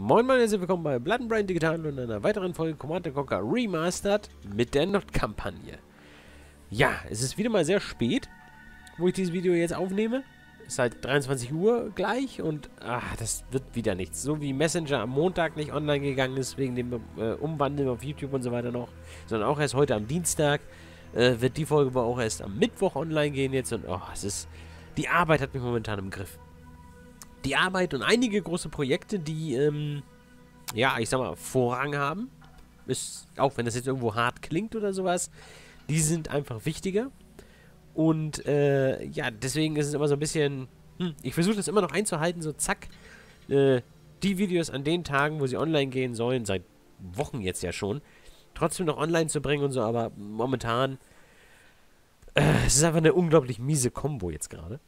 Moin Moin, herzlich willkommen bei Blood 'n Brain Digital und einer weiteren Folge Command & Conquer Remastered mit der Nod-Kampagne. Ja, es ist wieder mal sehr spät, wo ich dieses Video jetzt aufnehme. Es ist halt 23 Uhr gleich und ach, das wird wieder nichts. So wie Messenger am Montag nicht online gegangen ist, wegen dem Umwandeln auf YouTube und so weiter noch, sondern auch erst heute am Dienstag, wird die Folge aber auch erst am Mittwoch online gehen jetzt und oh, es ist, die Arbeit hat mich momentan im Griff. Die Arbeit und einige große Projekte, die, ja, ich sag mal, Vorrang haben. Ist, auch wenn das jetzt irgendwo hart klingt oder sowas, die sind einfach wichtiger. Und, ja, deswegen ist es immer so ein bisschen, ich versuche das immer noch einzuhalten, so zack, die Videos an den Tagen, wo sie online gehen sollen, seit Wochen jetzt ja schon, trotzdem noch online zu bringen und so, aber momentan, es ist einfach eine unglaublich miese Kombo jetzt gerade.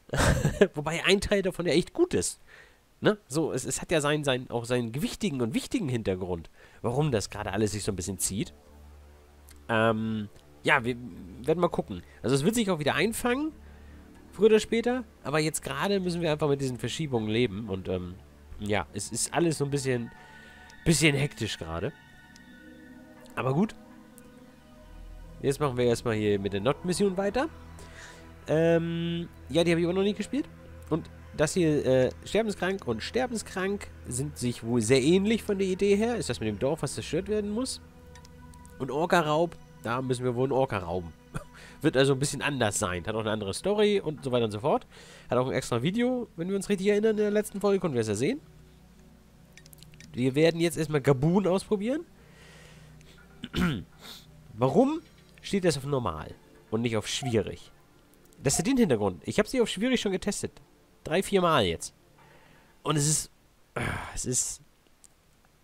Wobei ein Teil davon ja echt gut ist. Ne? So, es hat ja auch seinen gewichtigen und wichtigen Hintergrund, warum das gerade alles sich so ein bisschen zieht. Ja, wir werden mal gucken. Also es wird sich auch wieder einfangen, früher oder später. Aber jetzt gerade müssen wir einfach mit diesen Verschiebungen leben. Und ja, es ist alles so ein bisschen hektisch gerade. Aber gut. Jetzt machen wir erstmal hier mit der Nod-Mission weiter. Ja, die habe ich auch noch nicht gespielt. Und das hier, Sterbenskrank und Sterbenskrank sind sich wohl sehr ähnlich von der Idee her. Ist das mit dem Dorf, was zerstört werden muss. Und Orca-Raub, da müssen wir wohl einen Orca rauben. Wird also ein bisschen anders sein. Hat auch eine andere Story und so weiter und so fort. Hat auch ein extra Video, wenn wir uns richtig erinnern, in der letzten Folge konnten wir es ja sehen. Wir werden jetzt erstmal Gabun ausprobieren. Warum steht das auf normal und nicht auf schwierig? Das hat den Hintergrund. Ich habe sie auf schwierig schon getestet. 3-4 Mal jetzt. Und es ist...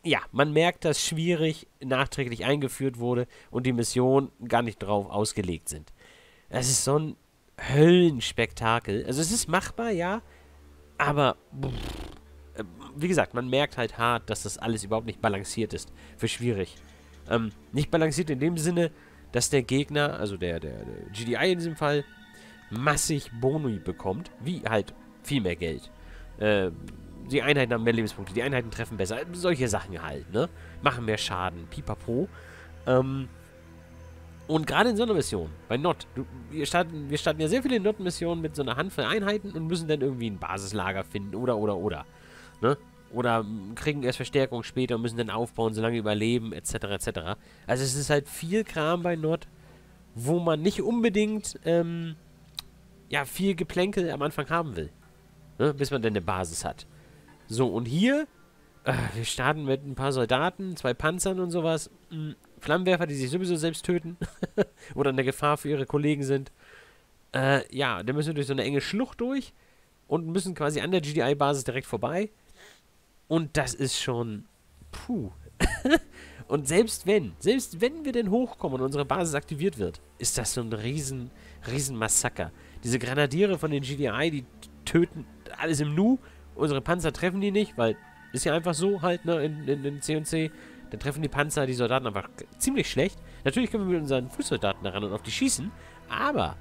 Ja, man merkt, dass schwierig nachträglich eingeführt wurde und die Missionen gar nicht drauf ausgelegt sind. Es ist so ein Höllenspektakel. Also es ist machbar, ja, aber... Wie gesagt, man merkt halt hart, dass das alles überhaupt nicht balanciert ist für schwierig. Nicht balanciert in dem Sinne, dass der Gegner, also der GDI in diesem Fall, massig Boni bekommt, wie halt viel mehr Geld. Die Einheiten haben mehr Lebenspunkte, die Einheiten treffen besser, solche Sachen halt, ne? Machen mehr Schaden, pipapo. Und gerade in so einer Mission, bei Nod, wir starten ja sehr viele Nod-Missionen mit so einer Handvoll Einheiten und müssen dann irgendwie ein Basislager finden, oder, ne? Oder kriegen erst Verstärkung später und müssen dann aufbauen, solange überleben, etc., etc. Also es ist halt viel Kram bei Nod, wo man nicht unbedingt, ja, viel Geplänkel am Anfang haben will. Ne? Bis man dann eine Basis hat. So, und hier, wir starten mit ein paar Soldaten, 2 Panzern und sowas, Flammenwerfer, die sich sowieso selbst töten oder in der Gefahr für ihre Kollegen sind. Ja, dann müssen wir durch so eine enge Schlucht durch und müssen quasi an der GDI-Basis direkt vorbei. Und das ist schon... Puh. Und selbst wenn wir denn hochkommen und unsere Basis aktiviert wird, ist das so ein riesen Massaker. Diese Grenadiere von den GDI, die töten alles im Nu. Unsere Panzer treffen die nicht, weil ist ja einfach so halt, ne, in C&C. Dann treffen die Panzer die Soldaten einfach ziemlich schlecht. Natürlich können wir mit unseren Fußsoldaten daran und auf die schießen, aber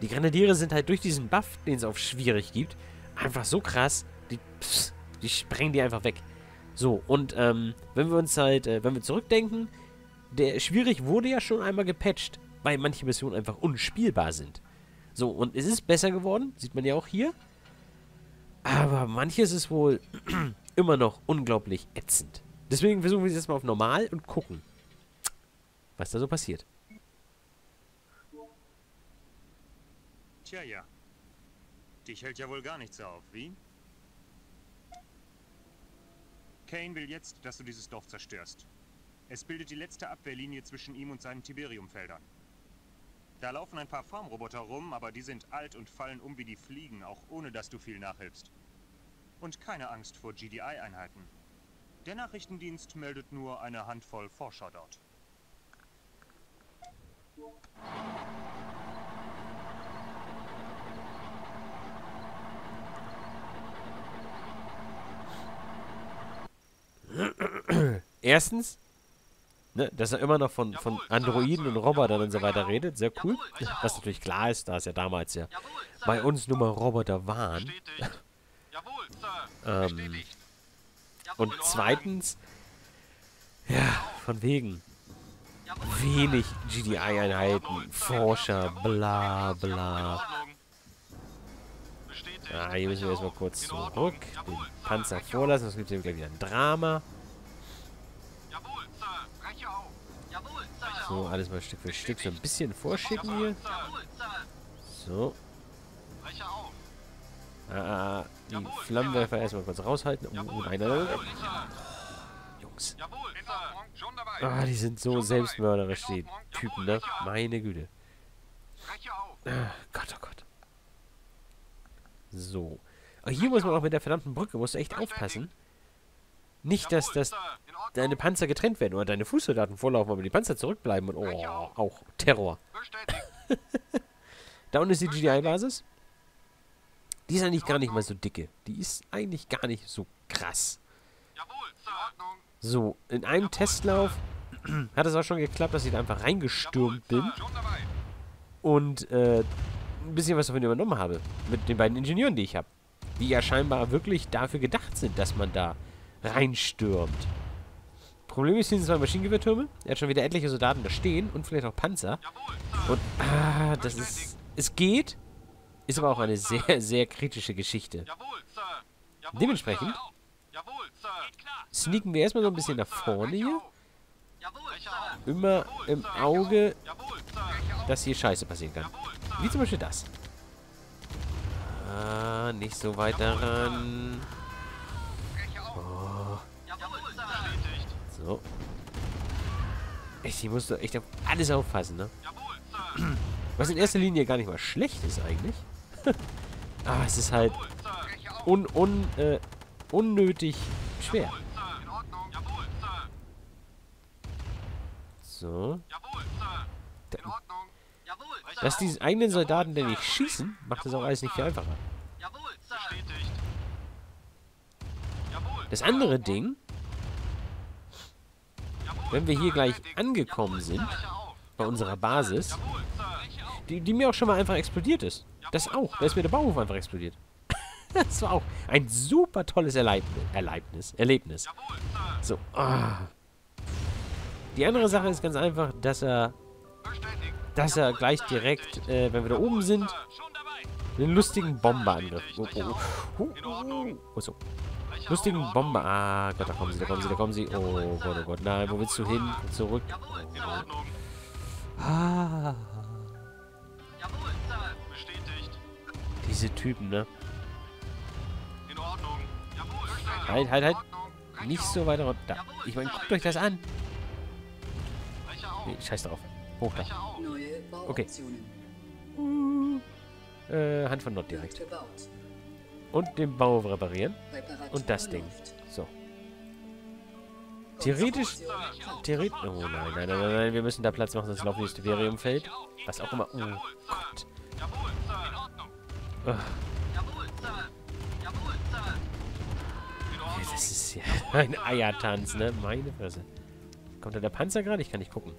die Grenadiere sind halt durch diesen Buff, den es auf schwierig gibt, einfach so krass. Die sprengen die einfach weg. So, und wenn wir uns halt, wenn wir zurückdenken, der schwierig wurde ja schon einmal gepatcht, weil manche Missionen einfach unspielbar sind. So, und es ist besser geworden, sieht man ja auch hier. Aber manches ist wohl immer noch unglaublich ätzend. Deswegen versuchen wir es jetzt mal auf normal und gucken, was da so passiert. Tja, ja. Dich hält ja wohl gar nichts auf, wie? Kane will jetzt, dass du dieses Dorf zerstörst. Es bildet die letzte Abwehrlinie zwischen ihm und seinen Tiberium-Feldern. Da laufen ein paar Farmroboter rum, aber die sind alt und fallen um wie die Fliegen, auch ohne dass du viel nachhilfst. Und keine Angst vor GDI-Einheiten. Der Nachrichtendienst meldet nur eine Handvoll Forscher dort. Erstens, ne, dass er immer noch von Androiden und Robotern und so weiter redet, sehr cool. Was natürlich klar ist, da es ja damals ja bei uns nur mal Roboter waren. Und zweitens, ja, von wegen wenig GDI-Einheiten, Forscher, bla bla. Ah, hier müssen wir erstmal kurz zurück. Den Panzer vorlassen, sonst gibt es gleich wieder ein Drama. So, alles mal Stück für Stück so ein bisschen vorschicken hier. So. Die Flammenwerfer erstmal kurz raushalten. Einer. Jungs. Ah, die sind so selbstmörderisch, die Typen, ne? Meine Güte. Ah, Gott, oh Gott. So. Aber hier muss man auch mit der verdammten Brücke, musst du echt aufpassen. Nicht, dass deine Panzer getrennt werden oder deine Fußsoldaten vorlaufen, aber die Panzer zurückbleiben und oh, auch Terror. Da unten ist die GDI-Basis. Die ist eigentlich gar nicht mal so dicke. Die ist eigentlich gar nicht so krass. So, in einem Testlauf hat es auch schon geklappt, dass ich da einfach reingestürmt bin. Und ein bisschen was davon übernommen habe. Mit den beiden Ingenieuren, die ich habe. Die ja scheinbar wirklich dafür gedacht sind, dass man da reinstürmt. Problem ist, hier sind zwei Maschinengewehrtürme. Er hat schon wieder etliche Soldaten da stehen und vielleicht auch Panzer. Und, das ist... Es geht, ist aber auch eine sehr, sehr kritische Geschichte. Dementsprechend sneaken wir erstmal so ein bisschen nach vorne hier. Immer im Auge, dass hier Scheiße passieren kann. Wie zum Beispiel das. Ah, nicht so weit daran. Oh. So. Echt, ich muss doch echt auf alles aufpassen, ne? Was in erster Linie gar nicht mal schlecht ist eigentlich. Aber es ist halt unnötig schwer. So. Dass die eigenen Soldaten denn nicht schießen, macht das auch alles nicht viel einfacher. Das andere Ding, wenn wir hier gleich angekommen sind, bei unserer Basis, die mir auch schon mal einfach explodiert ist. Das auch. Da ist mir der Bauhof einfach explodiert. Das war auch ein super tolles Erlebnis. So. Oh. Die andere Sache ist ganz einfach, dass er gleich direkt, wenn wir da oben sind, einen lustigen Bomberangriff. So. Lustigen Bomber. Ah, Gott, da kommen sie. Oh Gott, oh Gott. Nein, wo willst du hin? Zurück. Oh. Ah. Diese Typen, ne? Halt. Nicht so weit runter. Da. Ich meine, guckt euch das an. Nee, scheiß drauf. Hoch da. Okay. Hand von Nod direkt. Und den Bau reparieren. Und das Ding. So. Theoretisch. Oh nein. Wir müssen da Platz machen, sonst laufen wir ins Tiberium fällt. Was auch immer. Oh Gott. Oh. Das ist ja ein Eiertanz, ne? Meine Fresse. Kommt da der Panzer gerade? Ich kann nicht gucken.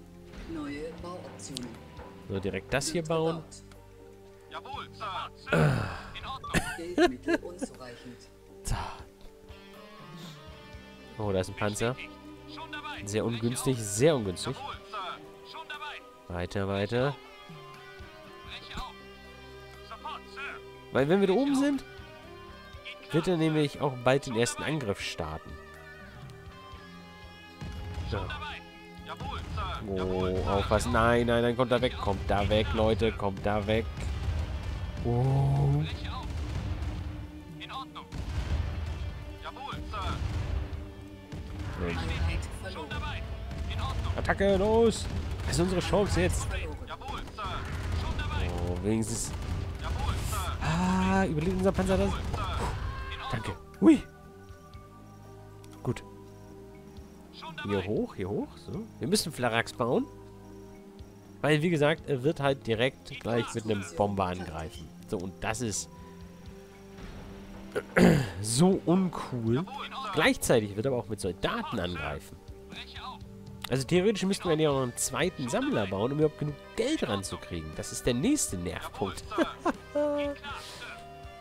So, direkt das hier bauen. Oh, da ist ein Panzer. Sehr ungünstig, sehr ungünstig. Weiter. Weil wenn wir da oben sind, wird er nämlich auch bald den ersten Angriff starten. So. Oh, aufpassen. Nein, kommt da weg, Leute, kommt da weg. Oh. Attacke, los! Das ist unsere Chance jetzt. Oh, wenigstens... Ah, überlebt unser Panzer das? Danke. Hui. Gut. Hier hoch. So. Wir müssen Flarax bauen. Weil, wie gesagt, er wird halt direkt gleich mit einem Bomber angreifen. So, und das ist so uncool. Gleichzeitig wird er aber auch mit Soldaten angreifen. Also theoretisch müssten wir ja noch einen zweiten Sammler bauen, um überhaupt genug Geld ranzukriegen. Das ist der nächste Nervpunkt. Oh,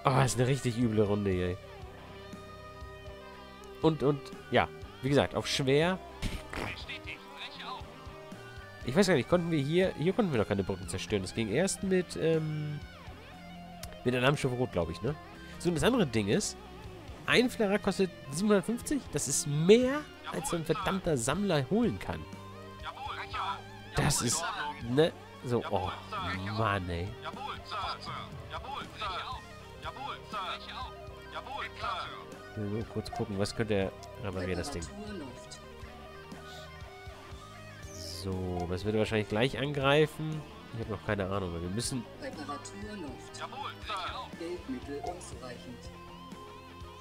das ist eine richtig üble Runde hier. und, ja. Wie gesagt, auf schwer. Ich weiß gar nicht, konnten wir hier... Hier konnten wir noch keine Brücken zerstören. Das ging erst mit der Namensstufe Rot, glaube ich, ne? So, und das andere Ding ist, ein Flarer kostet 750. Das ist mehr, als so ein verdammter Sammler holen kann. Das ist... ne? So, oh, Mann, ey. So, kurz gucken, was könnte er... reparieren, das Ding. So, das wird er wahrscheinlich gleich angreifen. Ich habe noch keine Ahnung, weil wir müssen...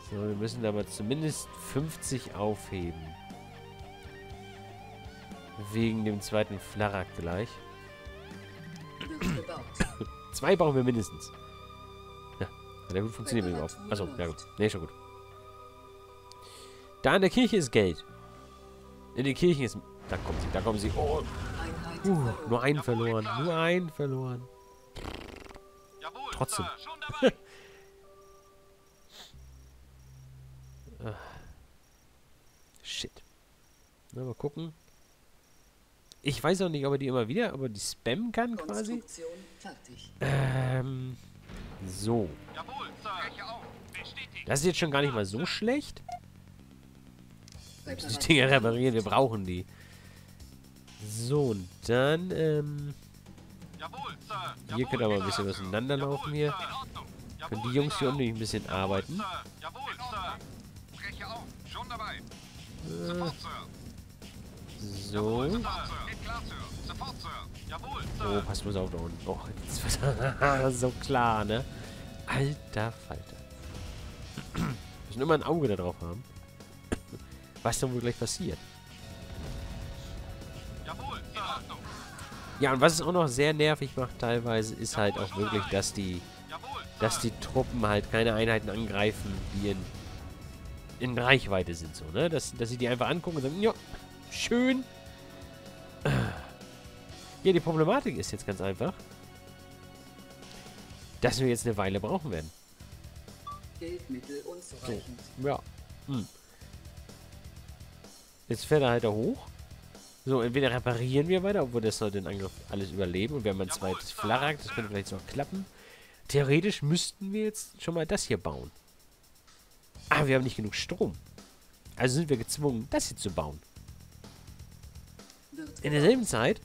So, wir müssen aber zumindest 50 aufheben. Wegen dem zweiten Flarak gleich. 2 brauchen wir mindestens. Ja, der gut funktioniert mit dem auf. Achso, ja gut. Nee, schon gut. Da in der Kirche ist Geld. In den Kirchen ist... Da kommt sie, da kommen sie. Oh. Nur einen verloren. Nur einen verloren. Trotzdem. Shit. Na, mal gucken. Ich weiß auch nicht, ob er die immer wieder, aber die spammen kann quasi. So. Das ist jetzt schon gar nicht mal so schlecht. Wir müssen die Dinger reparieren, wir brauchen die. So, und dann, hier könnte aber ein bisschen was auseinanderlaufen hier. Können die Jungs hier unten ein bisschen arbeiten. So. Oh, passt bloß auf da unten. Oh, jetzt so klar, ne? Alter Falter. Wir müssen immer ein Auge da drauf haben. Was denn wohl gleich passiert? Ja, und was es auch noch sehr nervig macht teilweise, ist halt auch wirklich, dass die Truppen halt keine Einheiten angreifen, die in Reichweite sind, so, ne? Dass sie die einfach angucken und sagen, ja, schön. Ja, die Problematik ist jetzt ganz einfach, dass wir jetzt eine Weile brauchen werden. Geldmittel unzureichend. So, ja. Hm. Jetzt fährt er halt da hoch. So, entweder reparieren wir weiter, obwohl das soll den Angriff alles überleben. Und wir haben ein zweites Flarak, das könnte vielleicht noch klappen. Theoretisch müssten wir jetzt schon mal das hier bauen. Aber wir haben nicht genug Strom. Also sind wir gezwungen, das hier zu bauen. In derselben Zeit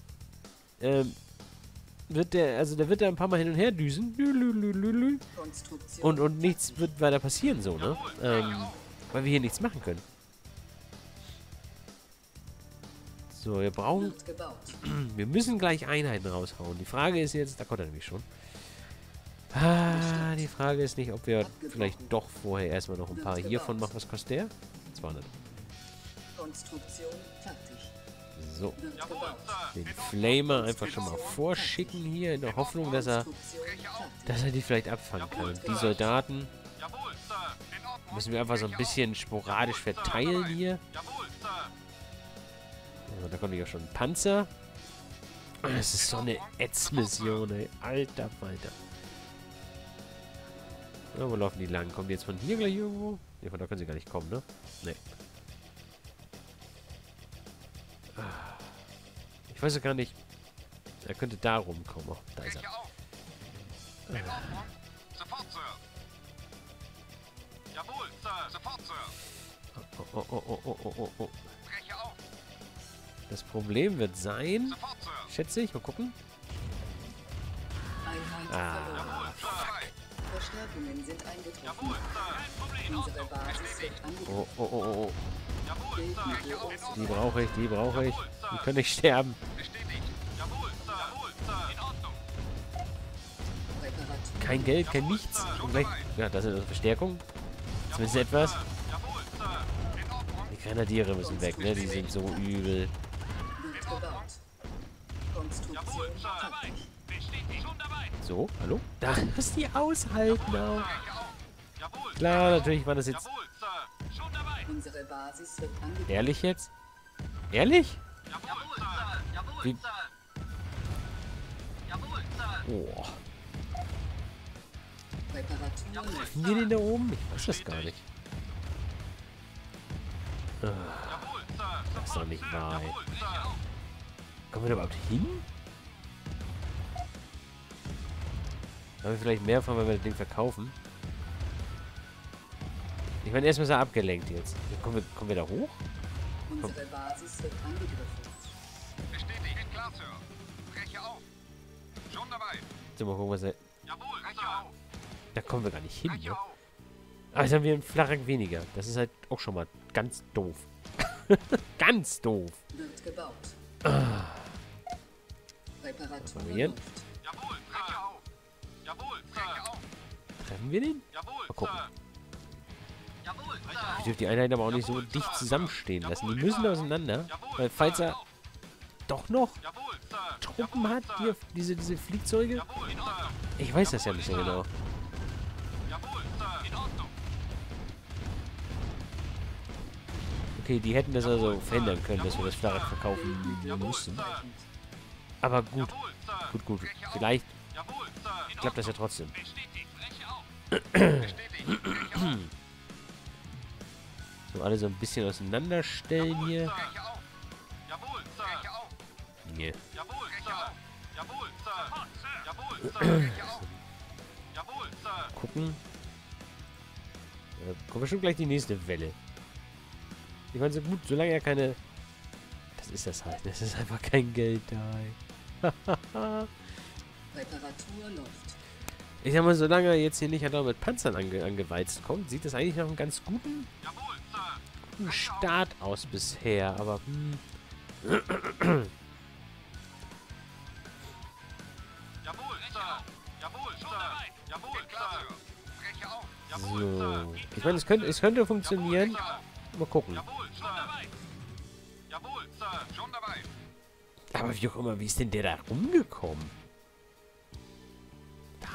wird der ein paar Mal hin und her düsen. Und nichts wird weiter passieren, so, ne? Weil wir hier nichts machen können. So, wir brauchen... Wir müssen gleich Einheiten raushauen. Die Frage ist jetzt... Da kommt er nämlich schon. Ah, die Frage ist nicht, ob wir vielleicht doch vorher erstmal noch ein paar hiervon machen. Was kostet der? 200. So. Den Flamer einfach schon mal vorschicken hier, in der Hoffnung, dass er die vielleicht abfangen kann. Und die Soldaten müssen wir einfach so ein bisschen sporadisch verteilen hier. Also, da kommt ja schon ein Panzer. Oh, das ist so eine Ätzmission, ey. Alter Falter. Ja, wo laufen die lang? Kommen die jetzt von hier gleich irgendwo? Ne, von da können sie gar nicht kommen, ne? Ne. Ich weiß ja gar nicht. Er könnte da rumkommen. Oh, da ist er. Oh. Das Problem wird sein, schätze ich, mal gucken. Ah, fuck. Oh. Die brauche ich. Die können nicht sterben. Kein Geld, kein nichts. Ja, das ist eine Verstärkung. Zumindest etwas. Die Grenadiere müssen weg, ne? Die sind so übel. So, hallo? Da muss die aushalten. Auch. Klar, natürlich war das jetzt... Ehrlich jetzt? Ehrlich? Wie? Oh. Treffen wir den da oben? Ich weiß das gar nicht. Das ist doch nicht wahr. Kommen wir da überhaupt hin? Haben wir vielleicht mehr von, wenn wir das Ding verkaufen? Ich meine, erst müssen wir abgelenkt jetzt. Kommen wir da hoch? Komm. Unsere Basis wird angegriffen. Bestätigt, klar, Sir. Breche auf. Schon dabei. Jetzt mal gucken, was er... Jawohl, breche auf. Da kommen wir gar nicht hin, ne? Aber jetzt haben wir einen Flachrack weniger. Das ist halt auch schon mal ganz doof. Ganz doof. Wird gebaut. Ah. Reparatur. Jawohl, treffen wir den? Jawohl, mal gucken. Jawohl, ich dürfte die Einheiten aber auch nicht so dicht zusammenstehen lassen. Die müssen auseinander, weil falls er doch noch Truppen hat, hier, diese Flugzeuge. Ich weiß das ja nicht so genau. Okay, die hätten das also verhindern können, dass wir das Flachrad verkaufen müssen. Aber gut. Vielleicht klappt das ja trotzdem. So, alle so ein bisschen auseinanderstellen hier. Nee. Gucken. Da kommt bestimmt gleich die nächste Welle. Ich meine, so gut, solange er keine... Das ist das halt. Das ist einfach kein Geld da. Hahaha. Ich sag mal, solange er jetzt hier nicht mit Panzern angeweizt kommt, sieht das eigentlich nach einem ganz guten Start aus bisher, aber so. Ich meine, es könnte funktionieren. Mal gucken. Aber wie auch immer, wie ist denn der da rumgekommen?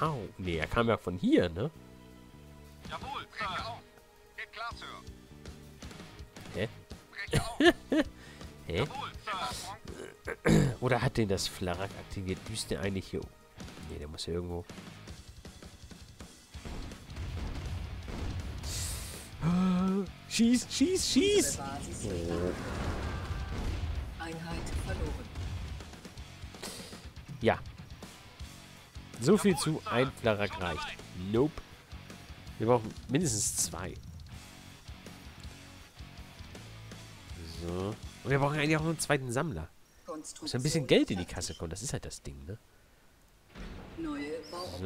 Oh, nee, er kam ja von hier, ne? Jawohl, breche auf. Geht klar, Sir. Hä? Breche auf. Hä? Jawohl, Sir. Oder hat den das Flarak aktiviert? Düst der eigentlich hier? Nee, der muss ja irgendwo. Schieß! Einheit verloren. Ja. So viel zu ein Flachrack reicht. Nope. Wir brauchen mindestens 2. So. Und wir brauchen eigentlich auch noch einen zweiten Sammler. Muss ein bisschen Geld in die Kasse kommen. Das ist halt das Ding, ne?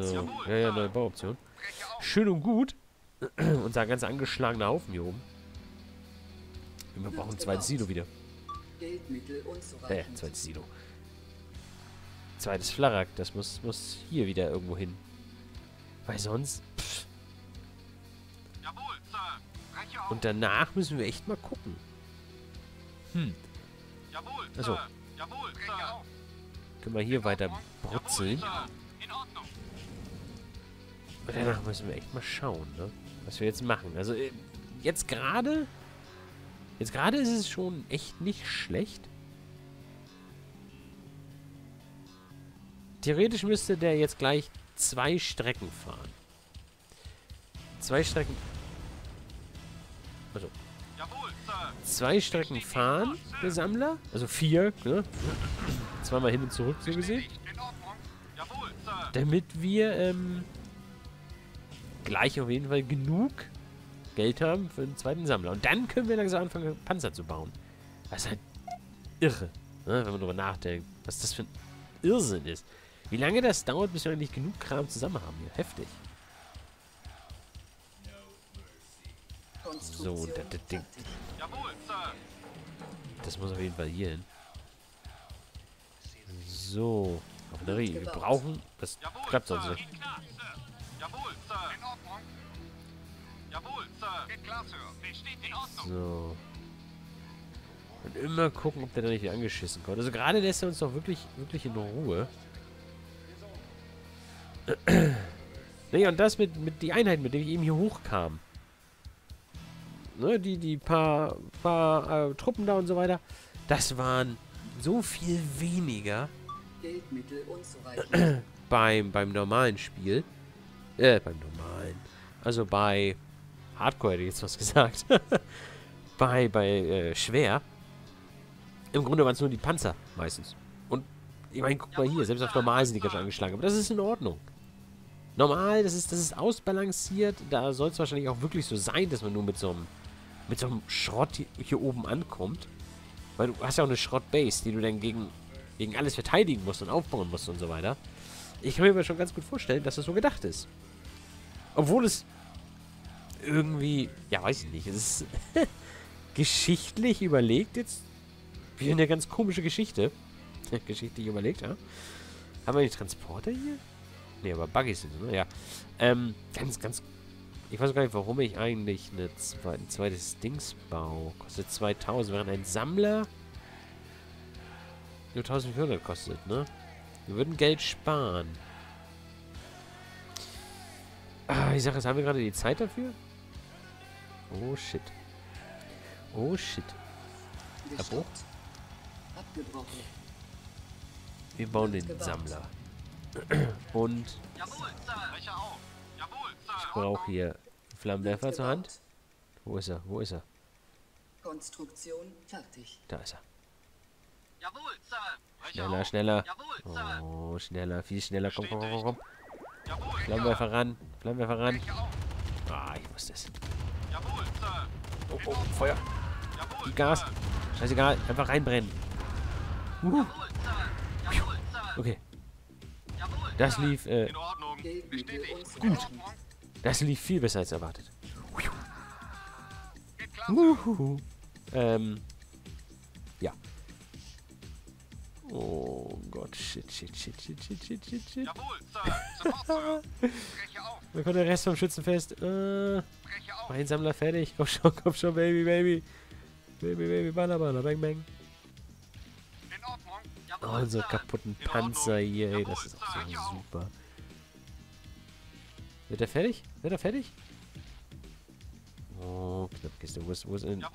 So. Ja, neue Bauoption. Schön und gut. Unser ganz angeschlagener Haufen hier oben. Und wir brauchen ein zweites Silo wieder. Zweites Silo. Zweites Flachrack, das muss hier wieder irgendwo hin. Weil sonst... Pff. Und danach müssen wir echt mal gucken. Also können wir hier weiter brutzeln. Und danach müssen wir echt mal schauen, ne? Was wir jetzt machen. Also jetzt gerade ist es schon echt nicht schlecht. Theoretisch müsste der jetzt gleich 2 Strecken fahren. 2 Strecken... Also... 2 Strecken fahren, der Sammler. Also 4, ne? 2-mal hin und zurück, so gesehen. Damit wir, gleich auf jeden Fall genug Geld haben für den zweiten Sammler. Und dann können wir langsam anfangen, Panzer zu bauen. Das ist halt irre, ne? Wenn man darüber nachdenkt. Was das für ein Irrsinn ist. Wie lange das dauert, bis wir eigentlich genug Kram zusammen haben hier. Heftig. So, das Ding. Das muss auf jeden Fall hier hin. So. Wir brauchen... Das klappt sonst nicht. So. Und immer gucken, ob der da nicht wieder angeschissen kommt. Also gerade lässt er uns doch wirklich in Ruhe. Naja, und das mit die Einheit, mit der ich eben hier hochkam. Ne, die paar Truppen da und so weiter. Das waren so viel weniger beim normalen Spiel. Beim normalen. Also bei Hardcore hätte ich jetzt was gesagt. bei schwer. Im Grunde waren es nur die Panzer meistens. Und ich meine, guck mal hier, selbst auf normal sind die ganz schön angeschlagen. Aber das ist in Ordnung. Normal, das ist ausbalanciert. Da soll es wahrscheinlich auch wirklich so sein, dass man nur mit so einem Schrott hier oben ankommt. Weil du hast ja auch eine Schrottbase, die du dann gegen alles verteidigen musst und aufbauen musst und so weiter. Ich kann mir schon ganz gut vorstellen, dass das so gedacht ist. Obwohl es irgendwie, ja, weiß ich nicht, es ist geschichtlich überlegt jetzt. Wie eine ganz komische Geschichte. Geschichtlich überlegt, ja. Haben wir den Transporter hier? Ne, aber Buggies sind, ne? Ja. Ganz... Ich weiß gar nicht, warum ich eigentlich ein zweites Dings baue. Kostet 2000, während ein Sammler nur 1400 kostet, ne? Wir würden Geld sparen. Ah, ich sag, jetzt haben wir gerade die Zeit dafür? Oh, shit. Oh, shit. Abbruch? Wir bauen den Sammler. Und ich brauche hier Flammenwerfer zur Hand. Wo ist er? Wo ist er? Konstruktion fertig. Da ist er. Schneller, schneller. Oh, schneller, viel schneller. Komm, komm, komm, komm. Flammenwerfer ran. Flammenwerfer ran. Ah, ich wusste es. Oh, oh, Feuer. Gas. Scheißegal. Einfach reinbrennen. Okay. Das lief, gut. Das lief viel besser als erwartet. Ja. Oh Gott, shit. Dann kommt der Rest vom Schützenfest. Mein Sammler fertig. Komm schon, Baby, Baby. Baby, Baby, Baller, Baller, Bang, Bang. Oh, unsere kaputten Panzer hier, ey, das ist auch so super. Wird er fertig? Wird er fertig? Oh, Knappkiste, wo ist in... da.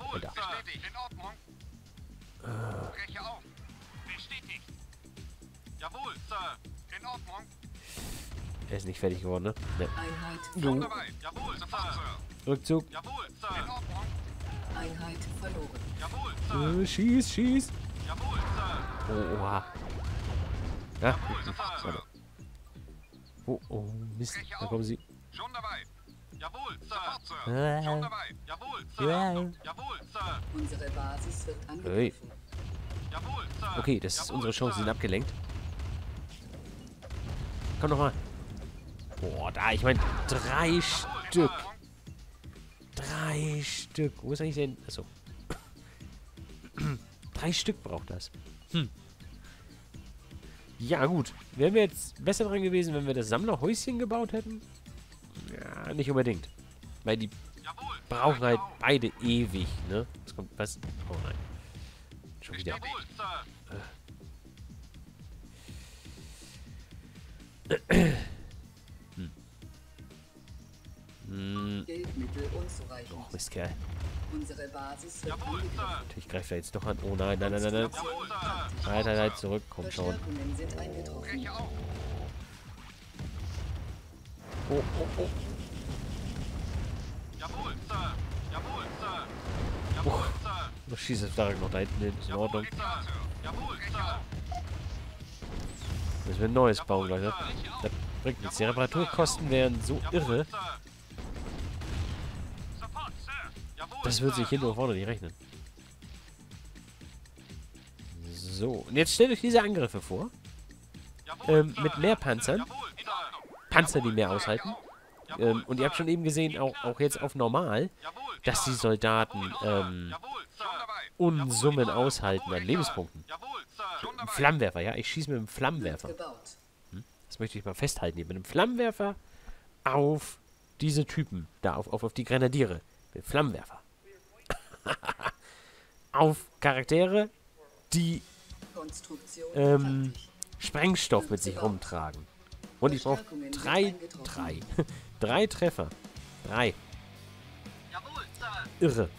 Er ist nicht fertig geworden, ne? Ne. No. Rückzug. Einheit verloren. Schieß, schieß. Oha. Ja. Oh, oh, Mist. Da kommen sie. Schon dabei. Jawohl, Sir. Schon dabei. Jawohl, Sir. Jawohl, Sir. Unsere Basis wird angegriffen. Jawohl, Sir. Okay, das ist unsere Chance, sind abgelenkt. Komm nochmal. Boah, da, ich meine, 3 Stück. 3 Stück. Wo ist eigentlich denn? Achso. 3 Stück braucht das. Hm. Ja, gut. Wären wir jetzt besser dran gewesen, wenn wir das Sammlerhäuschen gebaut hätten? Ja, nicht unbedingt. Weil die brauchen halt beide ewig, ne? Was kommt, was? Oh nein. Schon wieder. Geldmittel unzureichend. Oh, Mistkerl. Unsere Basis. Ich greife da jetzt doch an. Oh nein, nein, nein, nein, nein. Nein, nein, nein, zurück. Komm schon. Oh, oh, oh. Jawohl, Sir. Jawohl, Sir. Jawohl, Sir. Du schießt jetzt direkt noch da hinten hin. Ist in Ordnung. Müssen wir ein neues bauen, Leute. Das bringt nichts. Die Reparaturkosten wären so irre. Das wird sich hinten und vorne nicht rechnen. So, und jetzt stellt euch diese Angriffe vor. Mit mehr Panzern. Panzer, die mehr aushalten. Und ihr habt schon eben gesehen, auch jetzt auf normal, dass die Soldaten Unsummen aushalten an Lebenspunkten. Ein Flammenwerfer, ja, ich schieße mit einem Flammenwerfer. Hm? Das möchte ich mal festhalten hier. Mit einem Flammenwerfer auf diese Typen. Da, auf die Grenadiere. Mit Flammenwerfer. Auf Charaktere, die Sprengstoff mit sich rumtragen. Und ich brauche drei Treffer. 3. Irre.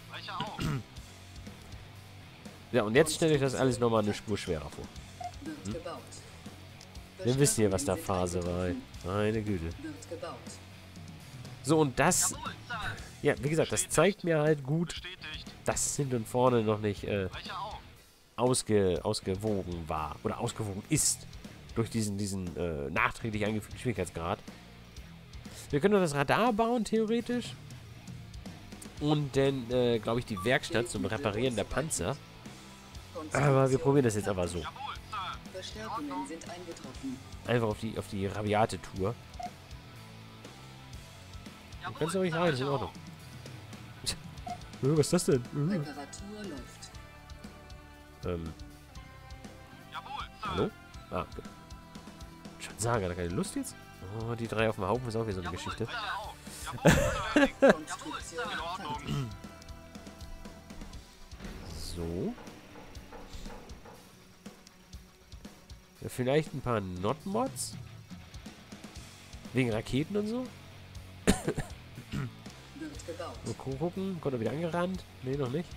Ja, und jetzt stelle ich das alles nochmal eine Spur schwerer vor. Hm? Dann wisst ihr, was da Phase war. Meine Güte. So, und das... Ja, wie gesagt, das zeigt mir halt gut, das hinten und vorne noch nicht ausgewogen war oder ausgewogen ist durch diesen nachträglich eingefügten Schwierigkeitsgrad. Wir können nur das Radar bauen, theoretisch. Und dann, glaube ich, die Werkstatt zum Reparieren der Panzer. Aber wir probieren das jetzt aber so. Einfach auf die rabiate Tour. Du kannst aber nicht rein, ist in Ordnung. Was ist das denn? Reparatur läuft. Hallo? Ah, okay. Schon sagen, hat er keine Lust jetzt? Oh, die drei auf dem Haufen ist auch wieder so eine Geschichte. So. Ja, vielleicht ein paar Nod-Mods? Wegen Raketen und so? Mal gucken. Kommt er wieder angerannt? Ne, noch nicht.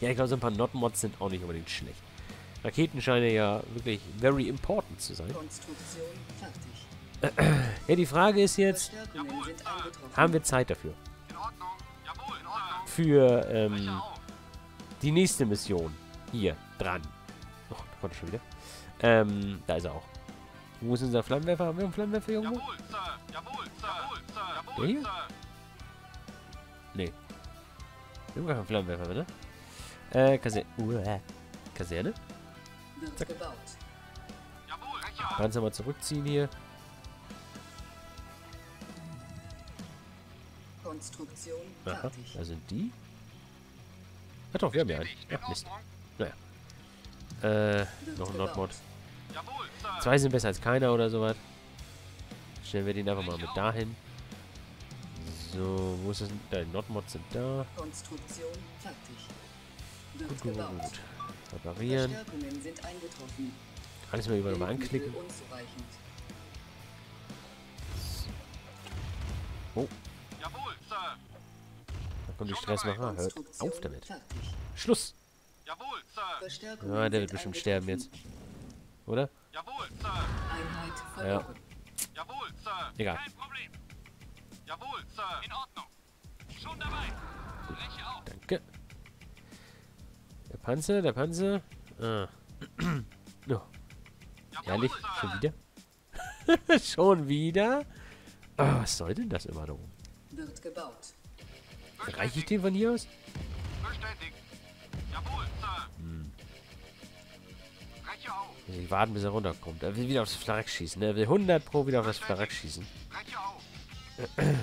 Ja, ich glaube, so ein paar Nod-Mods sind auch nicht unbedingt schlecht. Raketen scheinen ja wirklich very important zu sein. Ja, die Frage ist jetzt, haben wir Zeit dafür? Für die nächste Mission. Hier, dran. Oh, da konnte ich schon wieder. Da ist er auch. Wo ist unser Flammenwerfer? Haben wir einen Flammenwerfer irgendwo? Der hier? Nee. Wir haben gar keinen Flammenwerfer, ne? Kaserne? Zack. Panzer mal zurückziehen hier. Aha, da sind die. Ach doch, wir haben ja einen. Ach, Mist. Naja. Noch ein Nod-Mod. Zwei sind besser als keiner oder sowas. Stellen wir den einfach mal mit dahin. So, wo ist das? Die Nod-Mods sind da. Gut. Reparieren. Alles mal überall mal anklicken. Oh. Da kommt die Stressmacher. Hört auf damit. Schluss. Ja, der wird bestimmt sterben jetzt. Oder? Ja. Egal. Gut, danke. Der Panzer. Ah. Oh. Ehrlich? Schon wieder? Schon wieder? Oh, was soll denn das immer da oben? Reiche ich den von hier aus? Hm. Also ich warten, bis er runterkommt. Er will wieder aufs Flak schießen. Er will 100 Pro wieder auf das Flak schießen.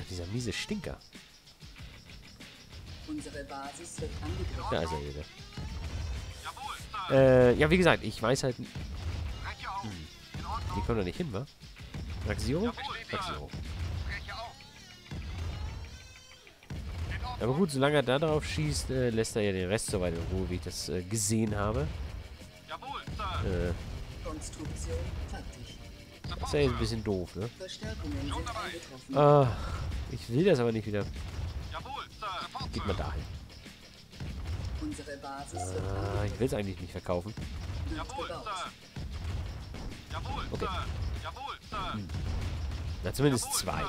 Dieser miese Stinker. Da ist er wieder. Ja, wie gesagt, ich weiß halt... Die kommen da nicht hin, wa? Maxiro? Aber gut, solange er da drauf schießt, lässt er ja den Rest soweit in Ruhe, wie ich das gesehen habe. Das ist ja jetzt ein bisschen doof, ne? Ah, ich will das aber nicht wieder. Geht mal dahin. Ah, ich will es eigentlich nicht verkaufen. Okay. Hm. Na, zumindest zwei.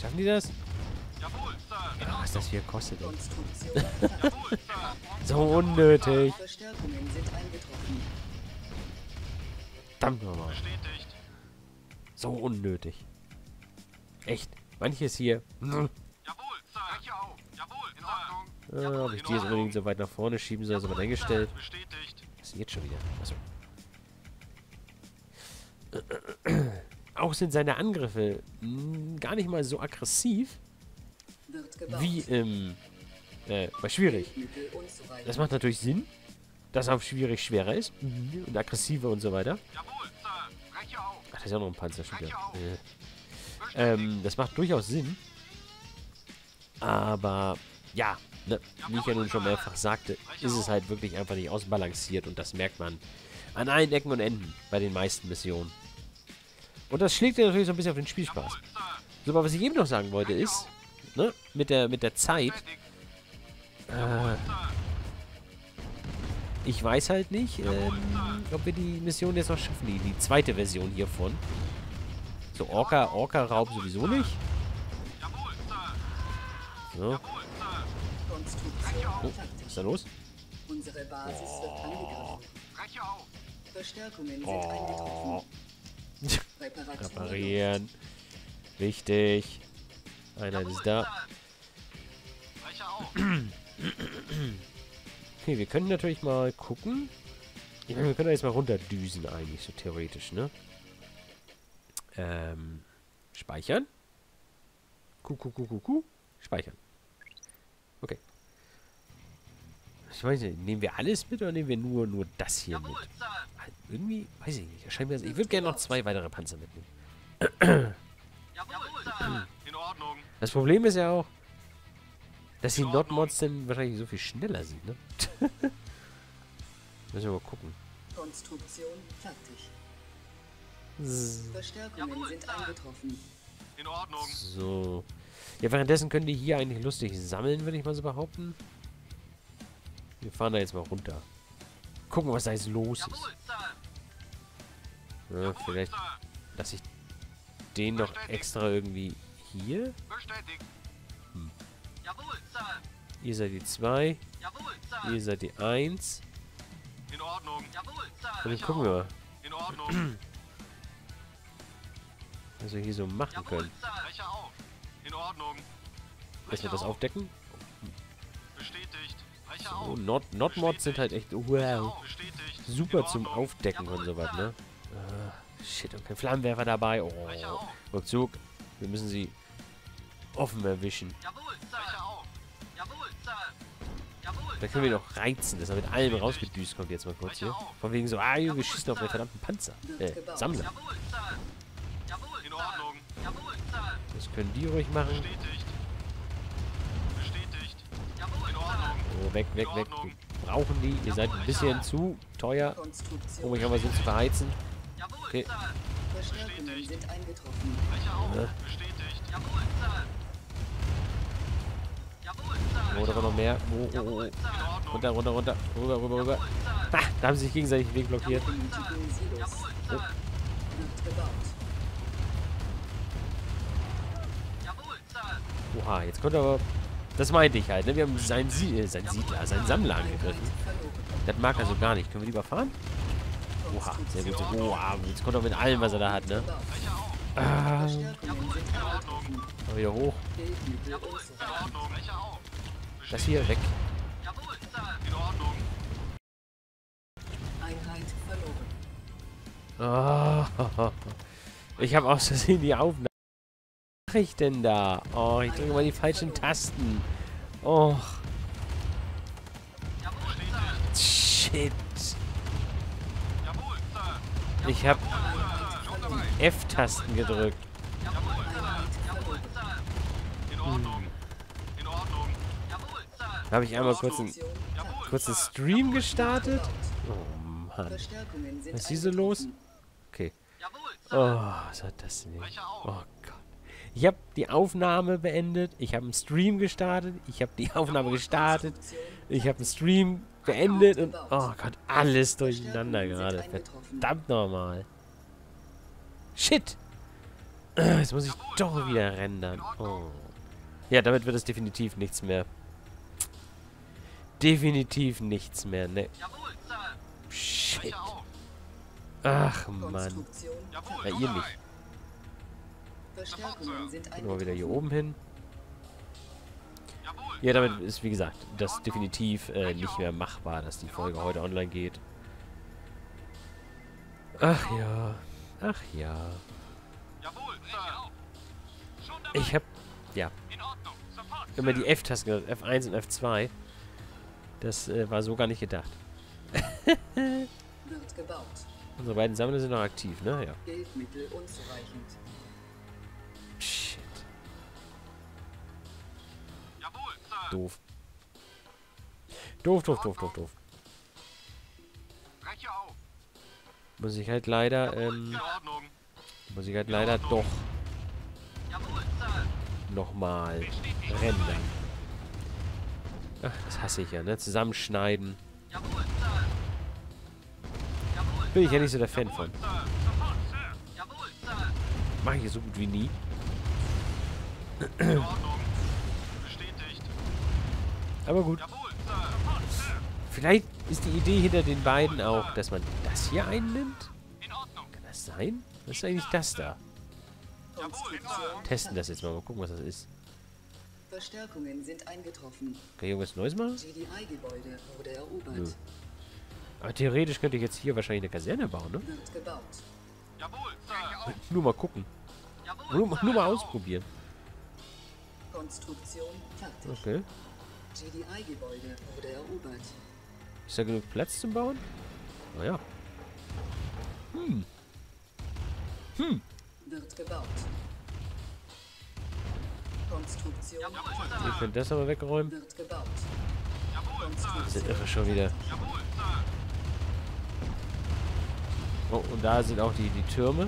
Schaffen die das? Ja, was das hier kostet. So unnötig. Verdammt nochmal. So unnötig. Echt. Manches hier. Ob ich die jetzt unbedingt so weit nach vorne schieben soll, so weit eingestellt. Was ist jetzt schon wieder? Achso. Auch sind seine Angriffe gar nicht mal so aggressiv wie im... bei schwierig. Das macht natürlich Sinn, dass er auf schwierig schwerer ist und aggressiver und so weiter. Ach, das ist ja noch ein Panzer. Das macht durchaus Sinn. Aber ja, ne, wie ich ja nun schon mehrfach sagte, ist es halt wirklich einfach nicht ausbalanciert und das merkt man an allen Ecken und Enden bei den meisten Missionen. Und das schlägt dir natürlich so ein bisschen auf den Spielspaß. So, aber was ich eben noch sagen wollte ist, ne, mit der Zeit, ich weiß halt nicht, ob wir die Mission jetzt noch schaffen, die zweite Version hiervon. So, Orca-Raub sowieso nicht. So. Oh, was ist da los? Unsere Basis wird angegriffen. Breche auf! Verstärkungen sind eingetroffen. Reparieren. Wichtig. Einheit ist da. Okay, wir können natürlich mal gucken. Ich meine, wir können da jetzt mal runterdüsen eigentlich, so theoretisch, ne? Speichern. Speichern. Okay. Ich weiß nicht, nehmen wir alles mit oder nehmen wir nur das hier mit? Irgendwie, weiß ich nicht. Erscheint mir also, ich würde gerne noch 2 weitere Panzer mitnehmen. Das Problem ist ja auch, dass die Nod-Mods dann wahrscheinlich so viel schneller sind, ne? Müssen wir mal gucken. Konstruktion fertig. Verstärkungen sind eingetroffen. In Ordnung. So. Ja, währenddessen können die hier eigentlich lustig sammeln, würde ich mal so behaupten. Wir fahren da jetzt mal runter. Gucken, was da jetzt los ist. Ja, vielleicht lasse ich den noch extra irgendwie hier. Hm. Ihr seid die 2. Ihr seid die 1. Und dann gucken wir mal. Was wir hier so machen können. Lass wir das aufdecken. So, Nod-Mods sind halt echt super zum Aufdecken und sowas, ne? Shit, und kein Flammenwerfer dabei. Oh, Rückzug. Wir müssen sie offen erwischen. Da können wir noch reizen, dass er mit allem rausgedüst kommt jetzt mal kurz hier. Von wegen so, wir schießen auf den verdammten Panzer. Sammler. Das können die ruhig machen. So, weg. Wir brauchen die. Ihr seid ein bisschen zu teuer, um euch aber so zu verheizen. Okay. Oh, da war noch mehr. Oh. Runter. Rüber. Ah, da haben sie sich gegenseitig den Weg blockiert. Oh. Oha, jetzt kommt aber... Das meinte ich halt, ne? Wir haben seinen Sammler angegriffen. Das mag er so gar nicht. Können wir lieber fahren? Oha, sehr gut. Oha, jetzt kommt er mit allem, was er da hat, ne? Mal wieder hoch. Das hier, weg. Oh, ich habe aus Versehen die Aufnahme. Was mache ich denn da? Oh, ich drücke mal die falschen Tasten. Oh. Shit. Ich habe die F-Tasten gedrückt. Habe ich einmal kurz einen Stream gestartet? Oh Mann. Was ist hier so los? Okay. Oh, was hat das denn? Oh Gott. Ich habe die Aufnahme beendet, ich habe einen Stream gestartet, ich habe die Aufnahme gestartet, ich habe einen Stream beendet und... Oh Gott, alles durcheinander gerade. Verdammt nochmal. Shit! Jetzt muss ich doch wieder rendern. Oh. Ja, damit wird es definitiv nichts mehr. Definitiv nichts mehr, ne? Shit. Ach, Mann. Ja, ihr nicht. Gehen wir wieder hier oben hin. Ja, damit ist, wie gesagt, das definitiv nicht mehr machbar, dass die Folge heute online geht. Ach ja. Ich hab, ja, immer die F-Tasten, F1 und F2. Das war so gar nicht gedacht. Unsere beiden Sammler sind noch aktiv, ne? Ja. Geldmittel unzureichend. Shit. Doof. Doof. Muss ich halt leider, doch nochmal rendern. Ach, das hasse ich ja, ne? Zusammenschneiden. Bin ich ja nicht so der Fan von. Mache ich hier so gut wie nie. Aber gut. Vielleicht ist die Idee hinter den beiden auch, dass man das hier einnimmt? Kann das sein? Was ist eigentlich das da? Testen das jetzt mal. Mal gucken, was das ist. Verstärkungen sind eingetroffen. Kann ich irgendwas Neues machen? GDI-Gebäude wurde erobert. Nö. Aber theoretisch könnte ich jetzt hier wahrscheinlich eine Kaserne bauen, ne? Wird gebaut. Jawohl, Sir. Nur mal gucken. Jawohl, nur mal ausprobieren. Konstruktion fertig. Okay. GDI-Gebäude wurde erobert. Ist da genug Platz zum Bauen? Naja. Wird gebaut. Konstruktion. Ich könnte das aber wegräumen. Wird gebaut. Das ist einfach schon wieder. Oh, und da sind auch die Türme.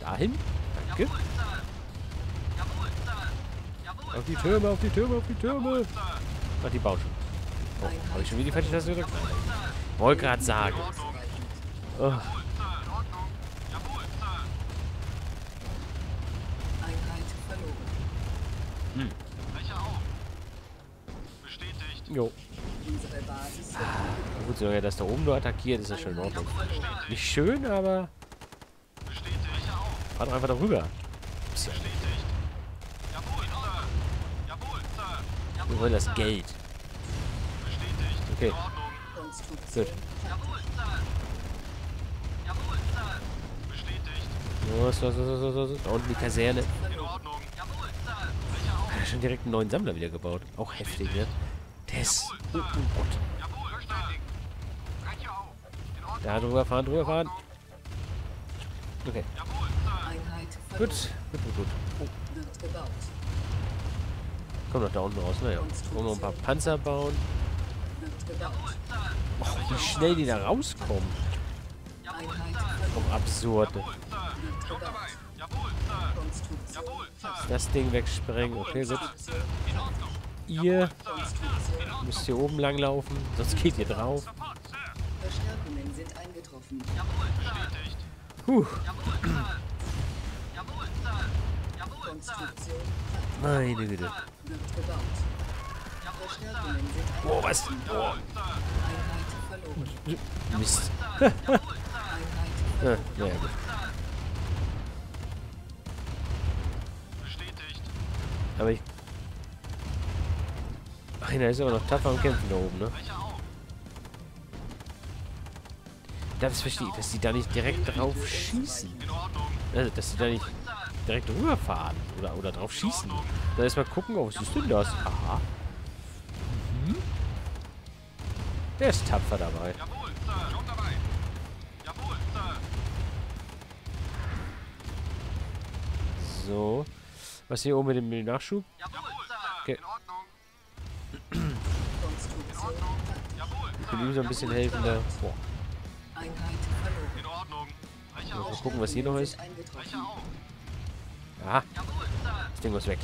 Dahin? Danke. Auf die Türme, auf die Türme, auf die Türme. Ach, die bauen schon. Oh, habe ich schon wieder die falsche Taste gedrückt? Wollte gerade sagen. Oh. Jo. Na gut, solange das da oben nur attackiert, ist das schon in Ordnung. Nicht schön, aber... Fahr doch einfach darüber. Wir wollen das Geld. Okay. Gut. Los, los, los, los, los, los. Da unten die Kaserne. Hat er schon direkt einen neuen Sammler wieder gebaut. Auch heftig, ne? Das. Oh, Gott. Da drüber fahren, drüber fahren. Okay. Gut, gut, gut, gut. Oh. Kommt doch da unten raus, naja. Wollen wir ein paar Panzer bauen. Oh, wie schnell die da rauskommen. Oh, absurd. Das Ding wegsprengen. Okay, gut. Ihr müsst hier oben langlaufen, sonst geht ihr drauf. Verstärkungen sind eingetroffen. Puh. Meine Güte. Oh, was? Oh. Mist. Ja, na ja, gut. Aber ich... Einer ist aber noch tapfer am Kämpfen da oben, ne? Das verstehe ich, dass die da nicht direkt drauf schießen. Also, dass die da nicht direkt rüberfahren oder drauf schießen. Dann erstmal gucken, oh, was ist denn das? Aha. Mhm. Der ist tapfer dabei. So. Was hier oben mit dem Nachschub? Okay. Ich will ihm so ein bisschen helfen da. Boah. Mal gucken, was hier noch ist. Aha. Das Ding muss weg.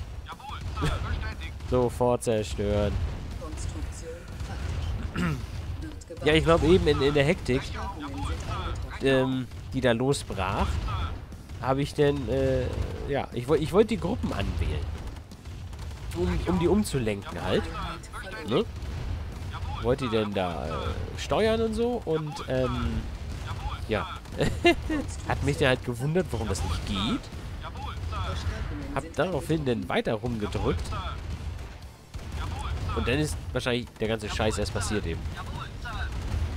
Sofort zerstören. Ja, ich glaube eben in der Hektik, die da losbrach, habe ich denn, ja, ich wollte die Gruppen anwählen. Um die umzulenken halt. Ne? Wollt ihr denn da steuern und so? Und, ja. Hat mich dann halt gewundert, warum das nicht geht. Hab daraufhin dann weiter rumgedrückt. Und dann ist wahrscheinlich der ganze Scheiß erst passiert eben.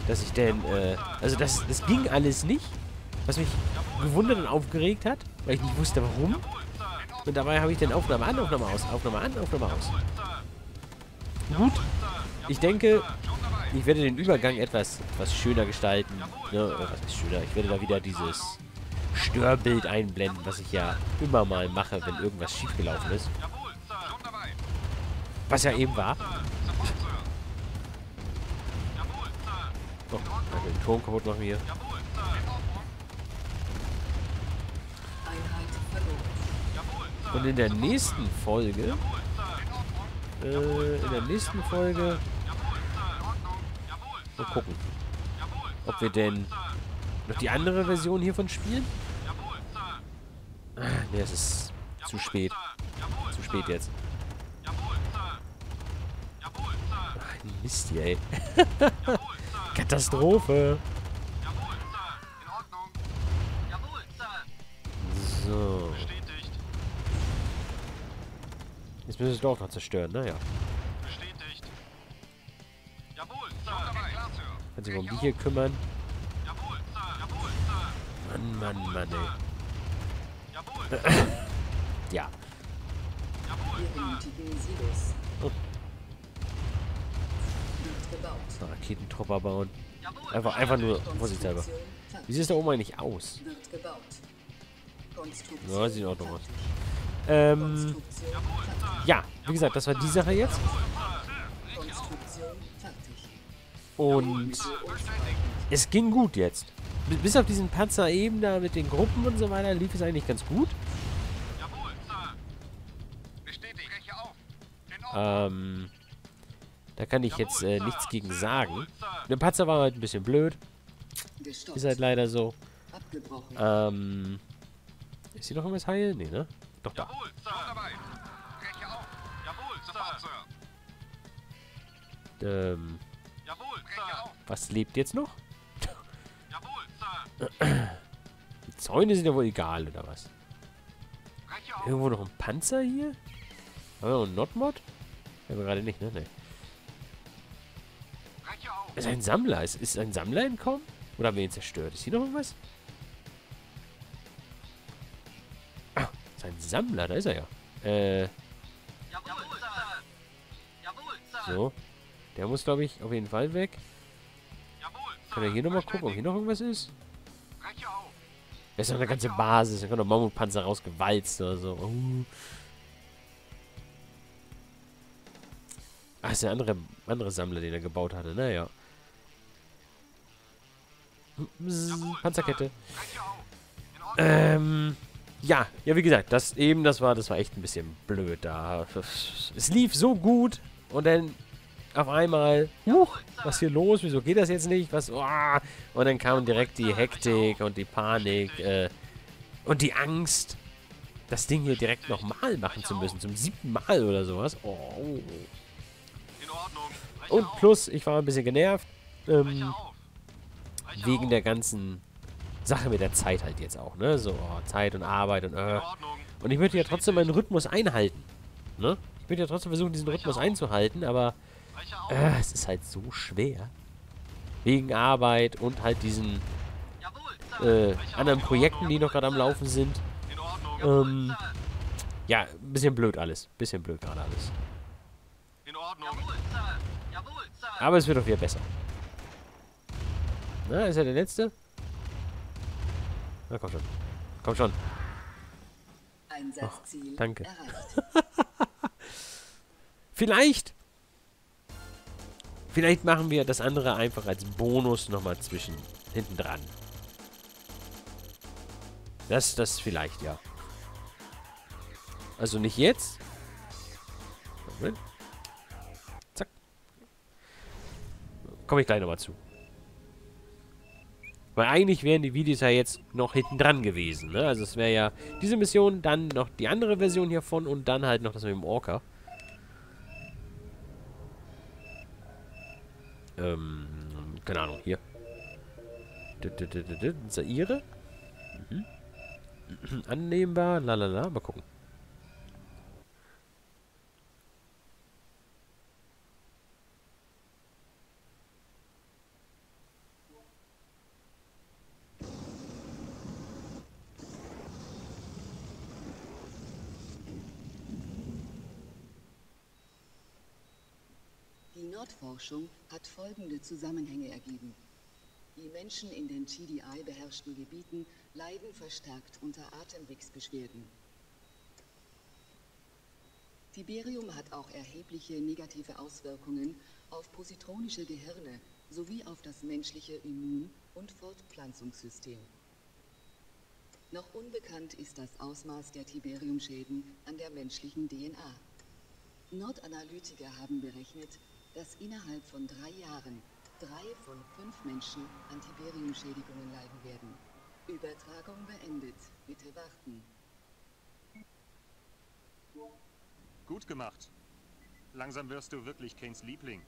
Dass ich denn, also das ging alles nicht. Was mich gewundert und aufgeregt hat, weil ich nicht wusste, warum. Und dabei habe ich dann Aufnahme an, Aufnahme aus, Aufnahme an, Aufnahme aus. Gut. Ich denke, ich werde den Übergang etwas schöner gestalten. Ne? Oder was ist schöner? Ich werde da wieder dieses Störbild einblenden, was ich ja immer mal mache, wenn irgendwas schiefgelaufen ist. Was ja eben war. Oh, danke, den Turm kaputt machen hier. Und in der nächsten Folge... mal gucken, ob wir denn noch die andere Version hiervon spielen. Ne, es ist zu spät. Zu spät jetzt. Ach, Mist, ey. Katastrophe. So. Jetzt müssen wir das Dorf noch zerstören, naja. Können sich um die hier kümmern. Mann, Mann, Mann, ey. Ja. Oh. Na, Raketentropper bauen. Einfach nur vorsichtshalber. Wie sieht es da oben eigentlich aus? Ja, sieht auch noch aus. Ja, wie gesagt, das war die Sache jetzt. Und es ging gut jetzt. Bis auf diesen Panzer eben da mit den Gruppen und so weiter lief es eigentlich ganz gut. Da kann ich jetzt nichts gegen sagen. Der Panzer war halt ein bisschen blöd. Ist halt leider so. Ist hier noch irgendwas heil? Nee, ne? Doch, da. Was lebt jetzt noch? Die Zäune sind ja wohl egal, oder was? Irgendwo noch ein Panzer hier? Haben wir noch einen Nod-Mod? Ja, gerade nicht, ne? Nee. Ist ein Sammler. Ist ein Sammler entkommen? Oder haben wir ihn zerstört? Ist hier noch irgendwas? Ah, ist ein Sammler. Da ist er ja. So. Der muss, glaube ich, auf jeden Fall weg. Kann er hier nochmal gucken, ob hier noch irgendwas ist? Da ist noch eine ganze Basis. Da kommt noch Mammutpanzer rausgewalzt oder so. Ach, ist der andere Sammler, den er gebaut hatte. Naja. Panzerkette. Ja, wie gesagt, das war echt ein bisschen blöd da. Es lief so gut und dann auf einmal, was hier los? Wieso geht das jetzt nicht? Was? Oh, und dann kam direkt die Hektik und die Panik und die Angst, das Ding hier direkt nochmal machen zu müssen, zum 7. Mal oder sowas. Oh. Und plus, ich war ein bisschen genervt, wegen der ganzen Sache mit der Zeit halt jetzt auch, ne? So, Zeit und Arbeit und Und ich möchte ja trotzdem meinen Rhythmus einhalten, ne? Ich möchte ja trotzdem versuchen, diesen Rhythmus einzuhalten, aber es ist halt so schwer. Wegen Arbeit und halt diesen anderen Projekten, die noch gerade am Laufen sind. Ja, ein bisschen blöd alles. Bisschen blöd gerade alles. Aber es wird doch wieder besser. Na, ist ja der letzte. Na, komm schon. Komm schon. Einsatzziel danke. Vielleicht. Vielleicht machen wir das andere einfach als Bonus nochmal hinten dran. Das vielleicht, ja. Also nicht jetzt. Moment. Zack. Komme ich gleich nochmal zu. Weil eigentlich wären die Videos ja jetzt noch hinten dran gewesen, ne? Also es wäre ja diese Mission, dann noch die andere Version hiervon und dann halt noch das mit dem Orca. Keine Ahnung, hier. Saire? Mhm. Annehmbar, lalala, mal gucken. Forschung hat folgende Zusammenhänge ergeben. Die Menschen in den GDI beherrschten Gebieten leiden verstärkt unter Atemwegsbeschwerden. Tiberium hat auch erhebliche negative Auswirkungen auf positronische Gehirne sowie auf das menschliche Immun- und Fortpflanzungssystem. Noch unbekannt ist das Ausmaß der Tiberium-Schäden an der menschlichen DNA. Nod-Analytiker haben berechnet, dass innerhalb von 3 Jahren 3 von 5 Menschen an Tiberium-Schädigungen leiden werden. Übertragung beendet. Bitte warten. Gut gemacht. Langsam wirst du wirklich Kanes Liebling.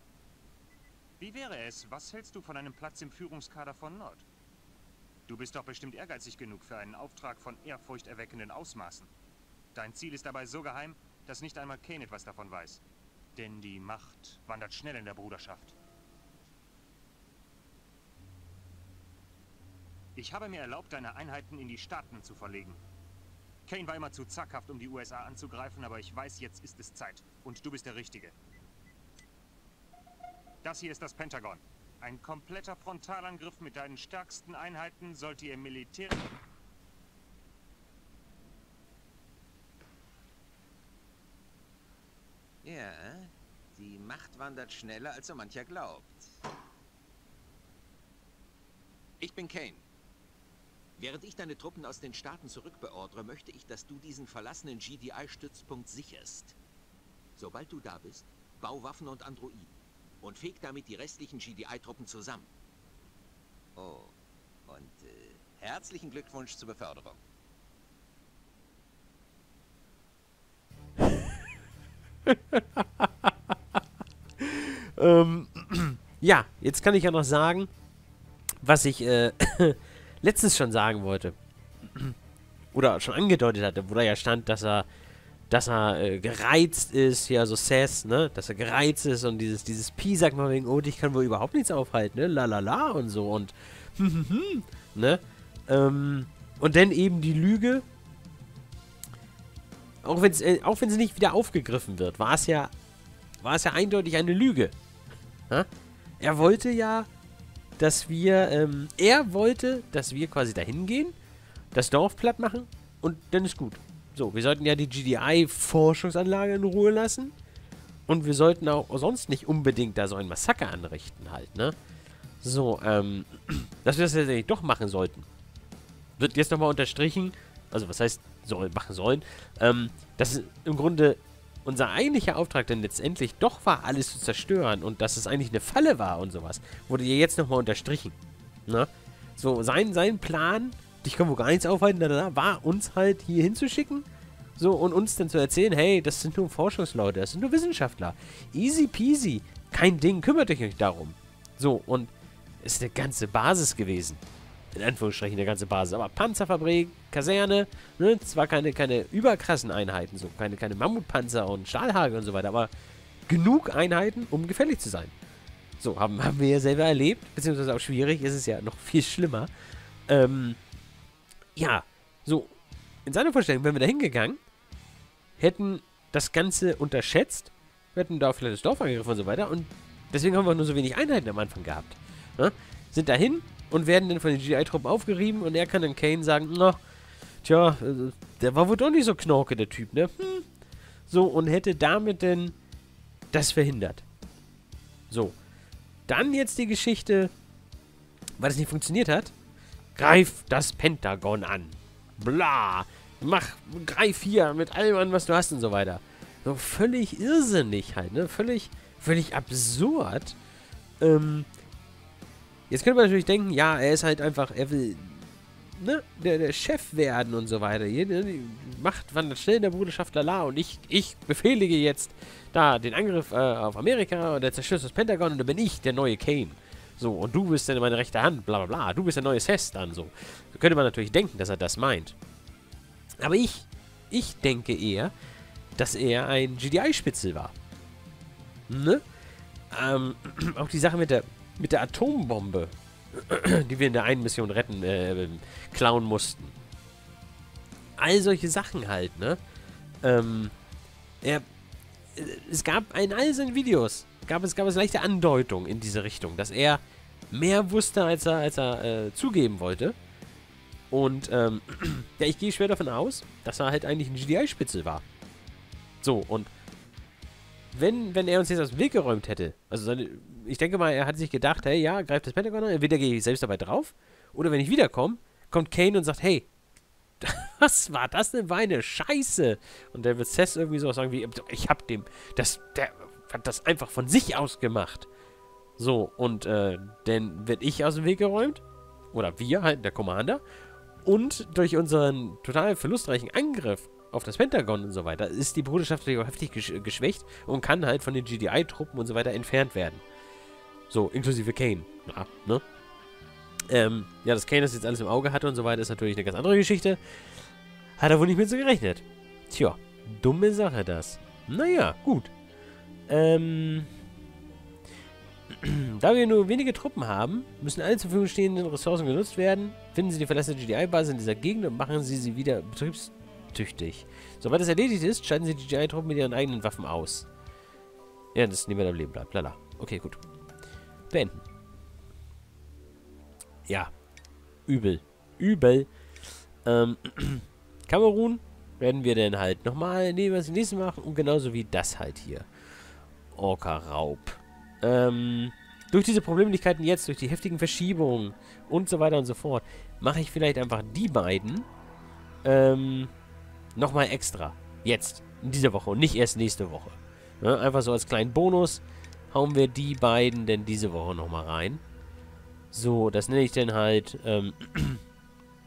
Wie wäre es, was hältst du von einem Platz im Führungskader von Nod? Du bist doch bestimmt ehrgeizig genug für einen Auftrag von ehrfurchterweckenden Ausmaßen. Dein Ziel ist dabei so geheim, dass nicht einmal Kane etwas davon weiß. Denn die Macht wandert schnell in der Bruderschaft. Ich habe mir erlaubt, deine Einheiten in die Staaten zu verlegen. Kane war immer zu zackhaft, um die USA anzugreifen, aber ich weiß, jetzt ist es Zeit. Und du bist der Richtige. Das hier ist das Pentagon. Ein kompletter Frontalangriff mit deinen stärksten Einheiten sollte ihr Militär... Ja, die Macht wandert schneller, als so mancher glaubt. Ich bin Kane. Während ich deine Truppen aus den Staaten zurückbeordere, möchte ich, dass du diesen verlassenen GDI-Stützpunkt sicherst. Sobald du da bist, bau Waffen und Androiden und feg damit die restlichen GDI-Truppen zusammen. Oh, und herzlichen Glückwunsch zur Beförderung. Ja, jetzt kann ich ja noch sagen, was ich letztens schon sagen wollte. Oder schon angedeutet hatte, wo da ja stand, dass er gereizt ist, ja, so Seth, ne? Dass er gereizt ist und dieses Pi sagt mal wegen, oh, dich kann wohl überhaupt nichts aufhalten, ne? Lalala und so und ne? Und dann eben die Lüge. Auch wenn sie nicht wieder aufgegriffen wird, war es ja eindeutig eine Lüge. Ha? Er wollte ja, dass wir, quasi dahin gehen, das Dorf platt machen und dann ist gut. So, wir sollten ja die GDI-Forschungsanlage in Ruhe lassen und wir sollten auch sonst nicht unbedingt da so ein Massaker anrichten halt, ne? So, dass wir das tatsächlich doch machen sollten. Wird jetzt nochmal unterstrichen, also was heißt... machen sollen, dass im Grunde unser eigentlicher Auftrag dann letztendlich doch war, alles zu zerstören und dass es eigentlich eine Falle war und sowas, wurde ja jetzt nochmal unterstrichen. Ne? So, sein Plan, dich können wir gar nichts aufhalten, war uns halt hier hinzuschicken, so, und uns dann zu erzählen, hey, das sind nur Forschungsleute, das sind nur Wissenschaftler. Easy peasy, kein Ding, kümmert euch nicht darum. So, und ist eine ganze Basis gewesen. In Anführungsstrichen eine ganze Basis. Aber Panzerfabrik, Kaserne, ne? Zwar keine überkrassen Einheiten, so keine Mammutpanzer und Stahlhagel und so weiter, aber genug Einheiten, um gefährlich zu sein. So, haben wir ja selber erlebt, beziehungsweise auch schwierig, ist es ja noch viel schlimmer. Ja, so, in seiner Vorstellung, wenn wir da hingegangen, hätten das Ganze unterschätzt, wir hätten da vielleicht das Dorf angegriffen und so weiter und deswegen haben wir nur so wenig Einheiten am Anfang gehabt. Ne? Sind dahin und werden dann von den GDI-Truppen aufgerieben und er kann dann Kane sagen, na, tja, der war wohl doch nicht so knorke, der Typ, ne? So, und hätte damit denn das verhindert. So. Dann jetzt die Geschichte, weil es nicht funktioniert hat, greif das Pentagon an. Bla. Greif hier mit allem an, was du hast und so weiter. So, völlig irrsinnig halt, ne? Völlig absurd. Jetzt könnte man natürlich denken, ja, er ist halt einfach, er will, ne, der Chef werden und so weiter. Hier, ne, die Macht wandert schnell in der Bruderschaft, lala, und ich befehlige jetzt da den Angriff auf Amerika und der Zerstörung des Pentagon und dann bin ich der neue Kane. So, und du bist dann meine rechte Hand, bla bla bla, du bist der neue Seth dann, so. Da könnte man natürlich denken, dass er das meint. Aber ich denke eher, dass er ein GDI-Spitzel war. Ne? Auch die Sache mit der Atombombe, die wir in der einen Mission retten, klauen mussten. All solche Sachen halt, ne? Es gab in all seinen Videos, gab es leichte Andeutungen in diese Richtung, dass er mehr wusste, als er zugeben wollte. Und, ja, ich gehe schwer davon aus, dass er halt eigentlich ein GDI-Spitzel war. So, und wenn er uns jetzt aus dem Weg geräumt hätte, also ich denke mal, er hat sich gedacht, hey, ja, greift das Pentagon an, entweder gehe ich selbst dabei drauf, oder wenn ich wiederkomme, kommt Kane und sagt, hey, was war das denn für eine Scheiße? Und dann wird Seth irgendwie sowas sagen wie, ich hab der hat das einfach von sich aus gemacht. So, und dann wird ich aus dem Weg geräumt, oder wir, halt der Commander, und durch unseren total verlustreichen Angriff auf das Pentagon und so weiter, ist die Bruderschaft natürlich auch heftig geschwächt und kann halt von den GDI-Truppen und so weiter entfernt werden. So, inklusive Kane. Ja, ne? Ja, dass Kane das jetzt alles im Auge hatte und so weiter, ist natürlich eine ganz andere Geschichte. Hat er wohl nicht mit so gerechnet. Tja, dumme Sache das. Naja, gut. Da wir nur wenige Truppen haben, müssen alle zur Verfügung stehenden Ressourcen genutzt werden. Finden Sie die verlassene GDI-Basis in dieser Gegend und machen Sie sie wieder betriebstüchtig. Sobald das erledigt ist, schalten Sie die GDI-Truppen mit ihren eigenen Waffen aus. Ja, das niemand am Leben bleibt. Lala. Okay, gut. Beenden. Ja. Übel. Übel. Kamerun werden wir dann halt nochmal nehmen, was wir nächstes machen. Und genauso wie das halt hier. Orca-Raub. Durch diese Problemlichkeiten jetzt, durch die heftigen Verschiebungen und so weiter und so fort, mache ich vielleicht einfach die beiden nochmal extra. Jetzt. In dieser Woche und nicht erst nächste Woche. Ja, einfach so als kleinen Bonus hauen wir die beiden denn diese Woche nochmal rein. So, das nenne ich dann halt, wie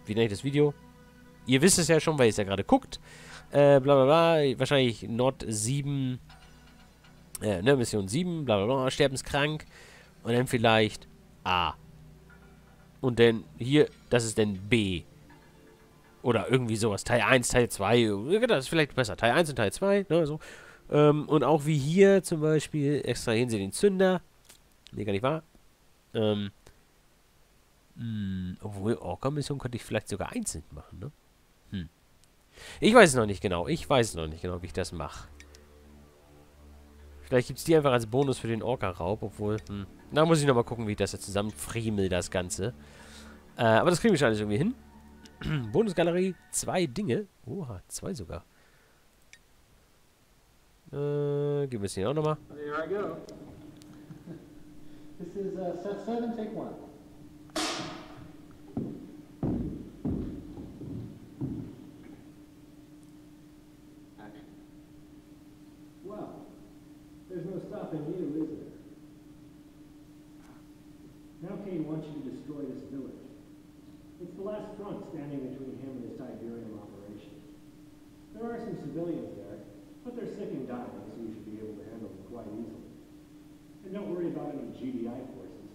nenne ich das Video? Ihr wisst es ja schon, weil ihr es ja gerade guckt. Bla bla bla, wahrscheinlich Nod 7... ne, Mission 7, bla bla bla, Sterbenskrank. Und dann vielleicht A. Und dann hier, das ist dann B. Oder irgendwie sowas. Teil 1, Teil 2. Das ist vielleicht besser. Teil 1 und Teil 2, ne, so. Und auch wie hier zum Beispiel, extrahieren Sie den Zünder. Ne, gar nicht wahr. Obwohl, Orca-Mission könnte ich vielleicht sogar einzeln machen, ne? Hm. Ich weiß es noch nicht genau. Ich weiß es noch nicht genau, wie ich das mache. Vielleicht gibt es die einfach als Bonus für den Orca-Raub, obwohl... Da muss ich nochmal gucken, wie ich das jetzt zusammenfriemel, das Ganze. Aber das kriegen wir schon alles irgendwie hin. Bonusgalerie, 2 Dinge. Oha, 2 sogar. Geben wir es hier auch nochmal. Here I go. This is set 7, take 1. There's no stopping you, is there? Now Kane wants you to destroy this village. It's the last front standing between him and his Tiberium operation. There are some civilians there, but they're sick and dying, so you should be able to handle them quite easily. And don't worry about any GDI forces.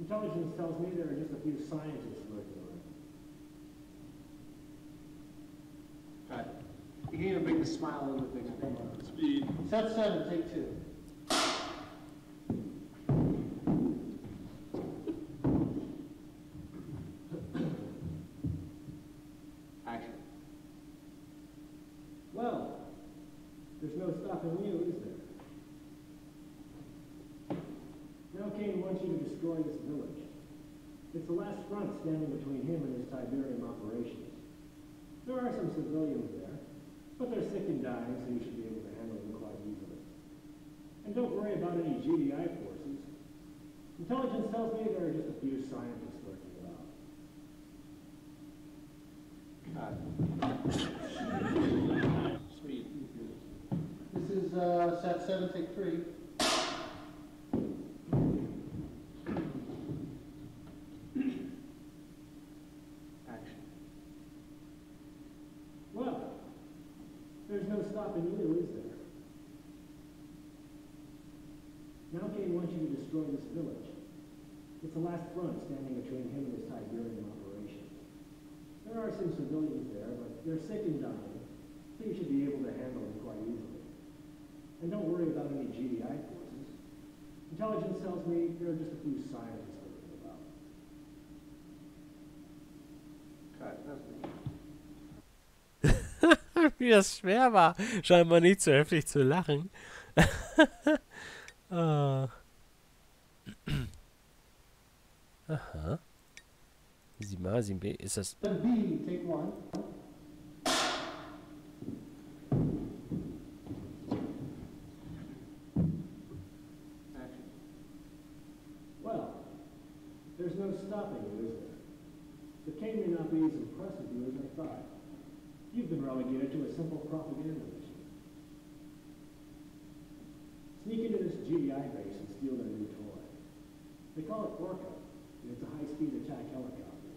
Intelligence tells me there are just a few scientists lurking around. Got it. You need to make a smile on the thing. Speed. Set 7, take 2. Action. Well, there's no stopping you, is there? Now Kane wants you to destroy this village. It's the last front standing between him and his Tiberium operations. There are some civilians there. But they're sick and dying, so you should be able to handle them quite easily. And don't worry about any GDI forces. Intelligence tells me there are just a few scientists working it out. God. Sweet. This is Seth 7, take 3. You, is there? Now Kane wants you to destroy this village. It's the last front standing between him and his Tiberium operation. There are some civilians there, but they're sick and dying, so you should be able to handle them quite easily. And don't worry about any GDI forces. Intelligence tells me there are just a few scientists working about. Cut. That's me. Wie das schwer war, scheinbar nicht so heftig zu lachen. Aha. Sieh mal, sieh mal, ist das... Well, there's no stopping you, is there? The king may not be as impressed with you as I thought. You've been relegated to a simple propaganda mission. Sneak into this GDI base and steal their new toy. They call it Orca, and it's a high-speed attack helicopter.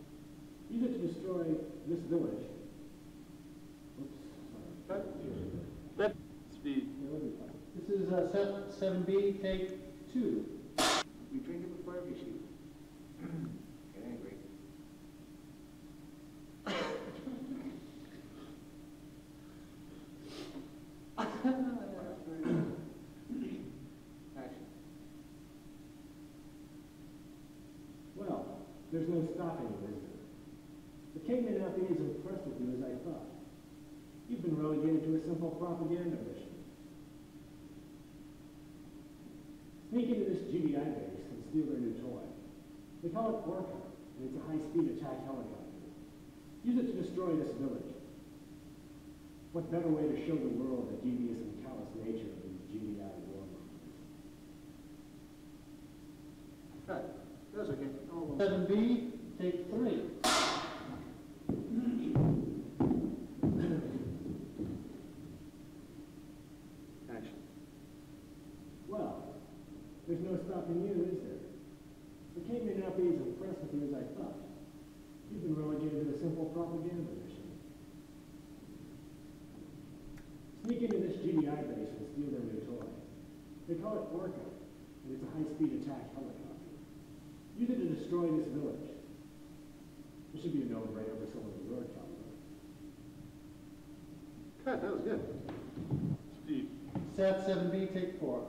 Use it to destroy this village. Oops, sorry. Let's be. This is Seth 7B, take 2. We drink it before every shoot. Get angry. Action. Well, there's no stopping it, is there? The king may not be as impressed with you as I thought. You've been relegated to a simple propaganda mission. Sneak into this GDI base and steal their new toy. They call it Orca, and it's a high-speed attack helicopter. Use it to destroy this village. What better way to show the world the devious and callous nature of these GDI warmongers? Right. Those are good. 7B, take 3. There's no stopping you, is there? The king may not be as impressed with you as I thought. You've been relegated to a simple propaganda mission. Sneak into this GDI base and steal their new toy. They call it Orca, and it's a high-speed attack helicopter. Use it to destroy this village. This should be a no-brainer for someone of your caliber. God, that was good. Steve. Sat 7B, take 4.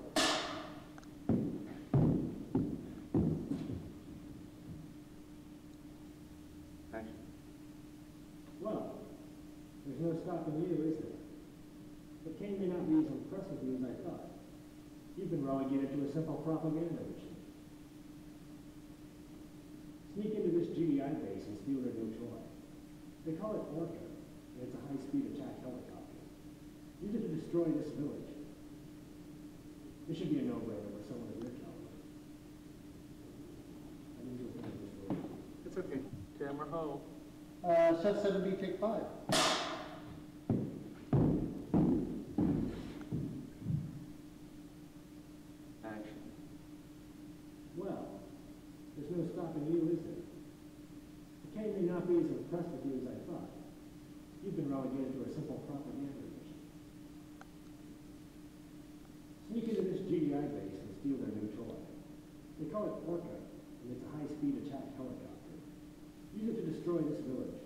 There's no stopping you, is there? The king may not be as impressed with you as I thought. You've been relegated to a simple propaganda mission. Sneak into this GDI base and steal their new toy. They call it Orca, and it's a high-speed attack helicopter. Use it to destroy this village. This should be a no-brainer for someone of your caliber. I didn't do it before. It's okay. Tamara Ho. Seth 7B, take 5. Stopping you, is there? The king may not be as impressed with you as I thought. You've been relegated to a simple propaganda mission. Sneak into this GDI base and steal their new toy. They call it Orca, and it's a high-speed attack helicopter. Use it to destroy this village.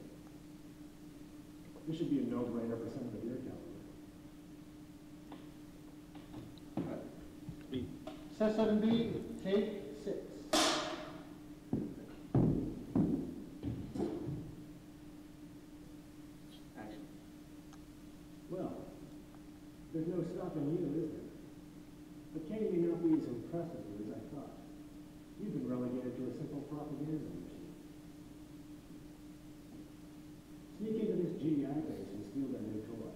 This should be a no-brainer for someone of your caliber. Set 7B, take 6. There's no stopping you, is there? The king may not be as impressed with you as I thought. You've been relegated to a simple propaganda mission. Sneak into this GDI base and steal their new toy.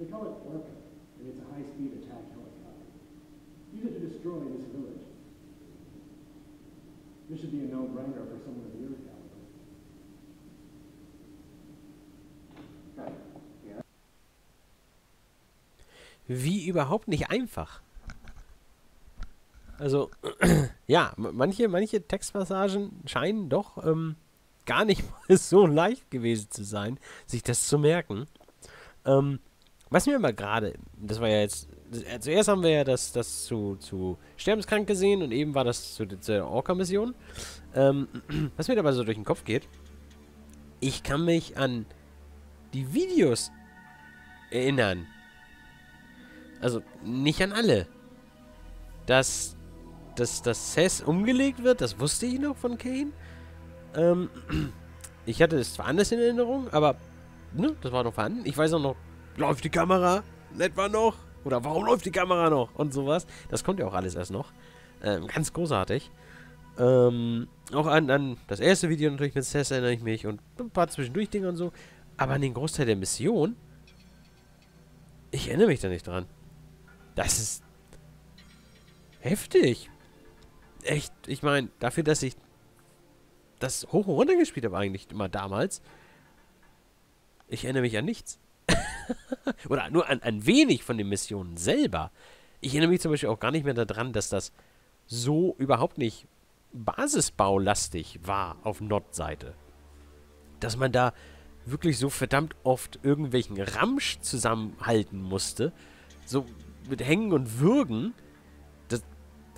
They call it Orca, and it's a high-speed attack helicopter. Use it to destroy this village. This should be a no-brainer for someone of your caliber. Wie überhaupt nicht einfach. Also, ja, manche Textpassagen scheinen doch gar nicht mal so leicht gewesen zu sein, sich das zu merken. Was mir aber gerade, das war ja jetzt, zuerst haben wir ja das zu Sterbenskrank gesehen und eben war das zu der Orca-Mission. Was mir dabei so durch den Kopf geht, ich kann mich an die Videos erinnern. Also, nicht an alle. Dass Seth umgelegt wird, das wusste ich noch von Kane. Ich hatte es zwar anders in Erinnerung, aber, ne, das war noch vorhanden. Ich weiß auch noch, läuft die Kamera? Etwa noch? Oder warum läuft die Kamera noch? Und sowas. Das kommt ja auch alles erst noch. Ganz großartig. Auch an das erste Video natürlich mit Seth erinnere ich mich und ein paar Zwischendurch-Dinger und so. Aber an den Großteil der Mission, ich erinnere mich da nicht dran. Das ist heftig. Echt, ich meine, dafür, dass ich das hoch und runter gespielt habe eigentlich immer damals, ich erinnere mich an nichts. Oder nur an wenig von den Missionen selber. Ich erinnere mich zum Beispiel auch gar nicht mehr daran, dass das so überhaupt nicht basisbaulastig war auf Nod-Seite. Dass man da wirklich so verdammt oft irgendwelchen Ramsch zusammenhalten musste, so mit Hängen und Würgen, das,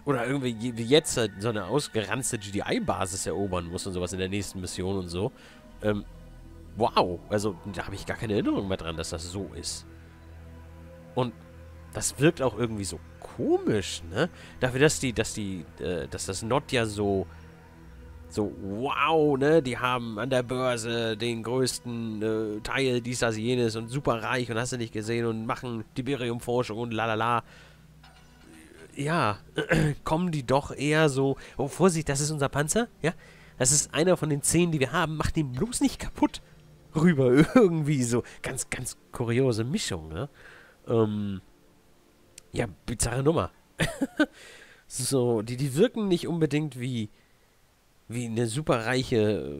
oder irgendwie wie jetzt halt so eine ausgeranzte GDI-Basis erobern muss und sowas in der nächsten Mission und so. Wow, also da habe ich gar keine Erinnerung mehr dran, dass das so ist. Und das wirkt auch irgendwie so komisch, ne? Dafür, dass das Nod ja so... So, wow, ne? Die haben an der Börse den größten Teil, dies, das, jenes und super reich und hast du nicht gesehen und machen Tiberium-Forschung und lalala. Ja, kommen die doch eher so... Oh, Vorsicht, das ist unser Panzer, ja? Das ist einer von den 10, die wir haben. Mach den bloß nicht kaputt rüber. Irgendwie so. Ganz, ganz kuriose Mischung, ne? Ja, bizarre Nummer. So, die wirken nicht unbedingt wie eine superreiche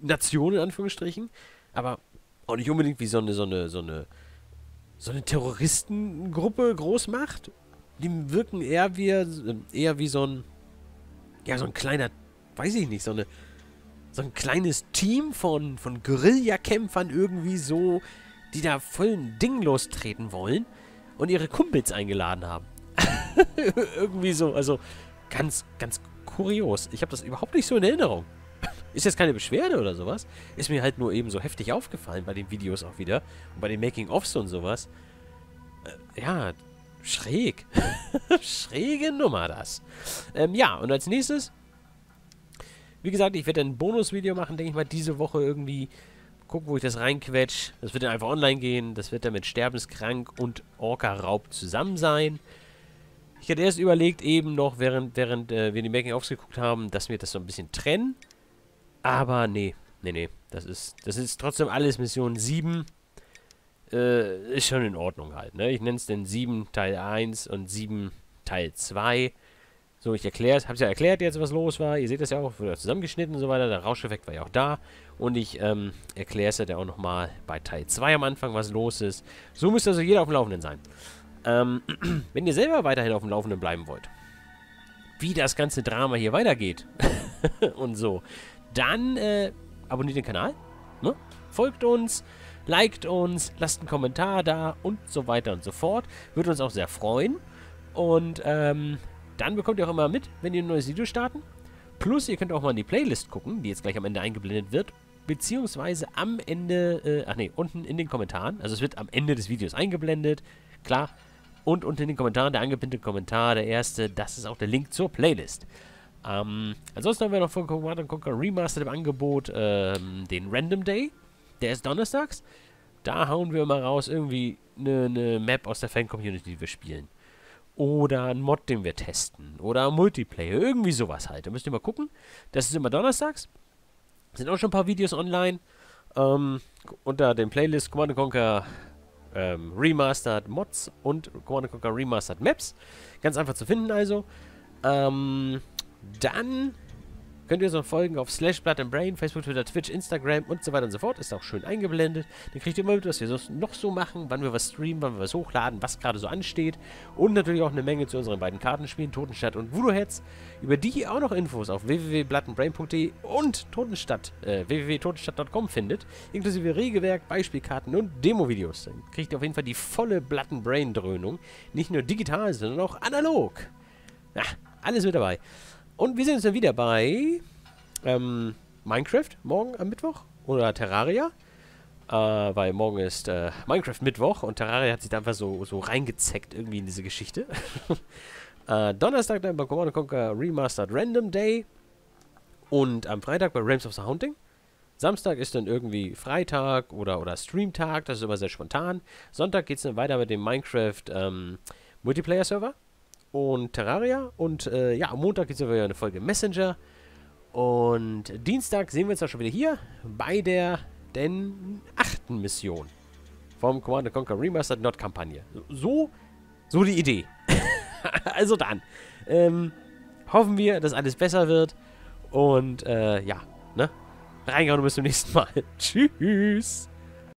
Nation, in Anführungsstrichen, aber auch nicht unbedingt wie so eine Terroristengruppe Großmacht. Die wirken eher wie so ein kleiner, weiß ich nicht, so ein kleines Team von Guerillakämpfern irgendwie so, die da voll ein Ding lostreten wollen und ihre Kumpels eingeladen haben. Irgendwie so, also ganz, ganz kurios. Ich habe das überhaupt nicht so in Erinnerung. Ist jetzt keine Beschwerde oder sowas. Ist mir halt nur eben so heftig aufgefallen bei den Videos auch wieder. Und bei den Making-Offs und sowas. Ja, schräg. Schräge Nummer das. Ja, und als nächstes, wie gesagt, ich werde ein Bonusvideo machen, denke ich mal, diese Woche irgendwie. Gucken, wo ich das reinquetsche. Das wird dann einfach online gehen. Das wird dann mit Sterbenskrank und Orca-Raub zusammen sein. Ich hatte erst überlegt, eben noch, während wir die Making-ofs geguckt haben, dass wir das so ein bisschen trennen. Aber nee. Das ist trotzdem alles Mission 7. Ist schon in Ordnung halt, ne? Ich nenne es dann 7 Teil 1 und 7 Teil 2. So, ich hab's ja erklärt jetzt, was los war. Ihr seht das ja auch, wurde zusammengeschnitten und so weiter. Der Rauscheffekt war ja auch da. Und ich erkläre es ja dann auch nochmal bei Teil 2 am Anfang, was los ist. So müsste also jeder auf dem Laufenden sein. Wenn ihr selber weiterhin auf dem Laufenden bleiben wollt, wie das ganze Drama hier weitergeht und so, dann abonniert den Kanal, ne? Folgt uns, liked uns, lasst einen Kommentar da und so weiter und so fort. Würde uns auch sehr freuen. Und dann bekommt ihr auch immer mit, wenn ihr ein neues Video starten. Plus, ihr könnt auch mal in die Playlist gucken, die jetzt gleich am Ende eingeblendet wird. Beziehungsweise am Ende, unten in den Kommentaren. Also es wird am Ende des Videos eingeblendet, klar. Und unten in den Kommentaren, der angepinnte Kommentar, der erste, das ist auch der Link zur Playlist. Ansonsten haben wir noch von Command & Conquer Remastered im Angebot den Random Day. Der ist donnerstags. Da hauen wir mal raus irgendwie eine Map aus der Fan-Community, die wir spielen. Oder ein Mod, den wir testen. Oder Multiplayer. Irgendwie sowas halt. Da müsst ihr mal gucken. Das ist immer donnerstags. Sind auch schon ein paar Videos online. Unter den Playlist Command & Conquer Remastered Mods und Command & Conquer Remastered Maps. Ganz einfach zu finden also. Dann könnt ihr uns noch folgen auf /Blood and Brain, Facebook, Twitter, Twitch, Instagram und so weiter und so fort. Ist auch schön eingeblendet. Dann kriegt ihr immer mit, was wir sonst noch so machen, wann wir was streamen, wann wir was hochladen, was gerade so ansteht. Und natürlich auch eine Menge zu unseren beiden Kartenspielen, Totenstadt und Voodooheads. Über die auch noch Infos auf www.bloodandbrain.de und Totenstadt, www.totenstadt.com findet. Inklusive Regelwerk, Beispielkarten und Demo-Videos. Dann kriegt ihr auf jeden Fall die volle Blood 'n Brain Dröhnung. Nicht nur digital, sondern auch analog. Ja, alles mit dabei. Und wir sehen uns dann wieder bei Minecraft, morgen am Mittwoch, oder Terraria, weil morgen ist Minecraft-Mittwoch und Terraria hat sich da einfach so reingezeckt irgendwie in diese Geschichte. Donnerstag dann bei Command & Conquer Remastered Random Day und am Freitag bei Realms of the Haunting. Samstag ist dann irgendwie Freitag oder Streamtag, das ist immer sehr spontan. Sonntag geht es dann weiter mit dem Minecraft Multiplayer-Server und Terraria und ja, am Montag gibt es wieder eine Folge Messenger und Dienstag sehen wir uns dann schon wieder hier bei der denn 8. Mission vom Command & Conquer Remastered Nod Kampagne. So die Idee. Also dann hoffen wir, dass alles besser wird und ja, ne? Reingehauen und bis zum nächsten Mal. Tschüss!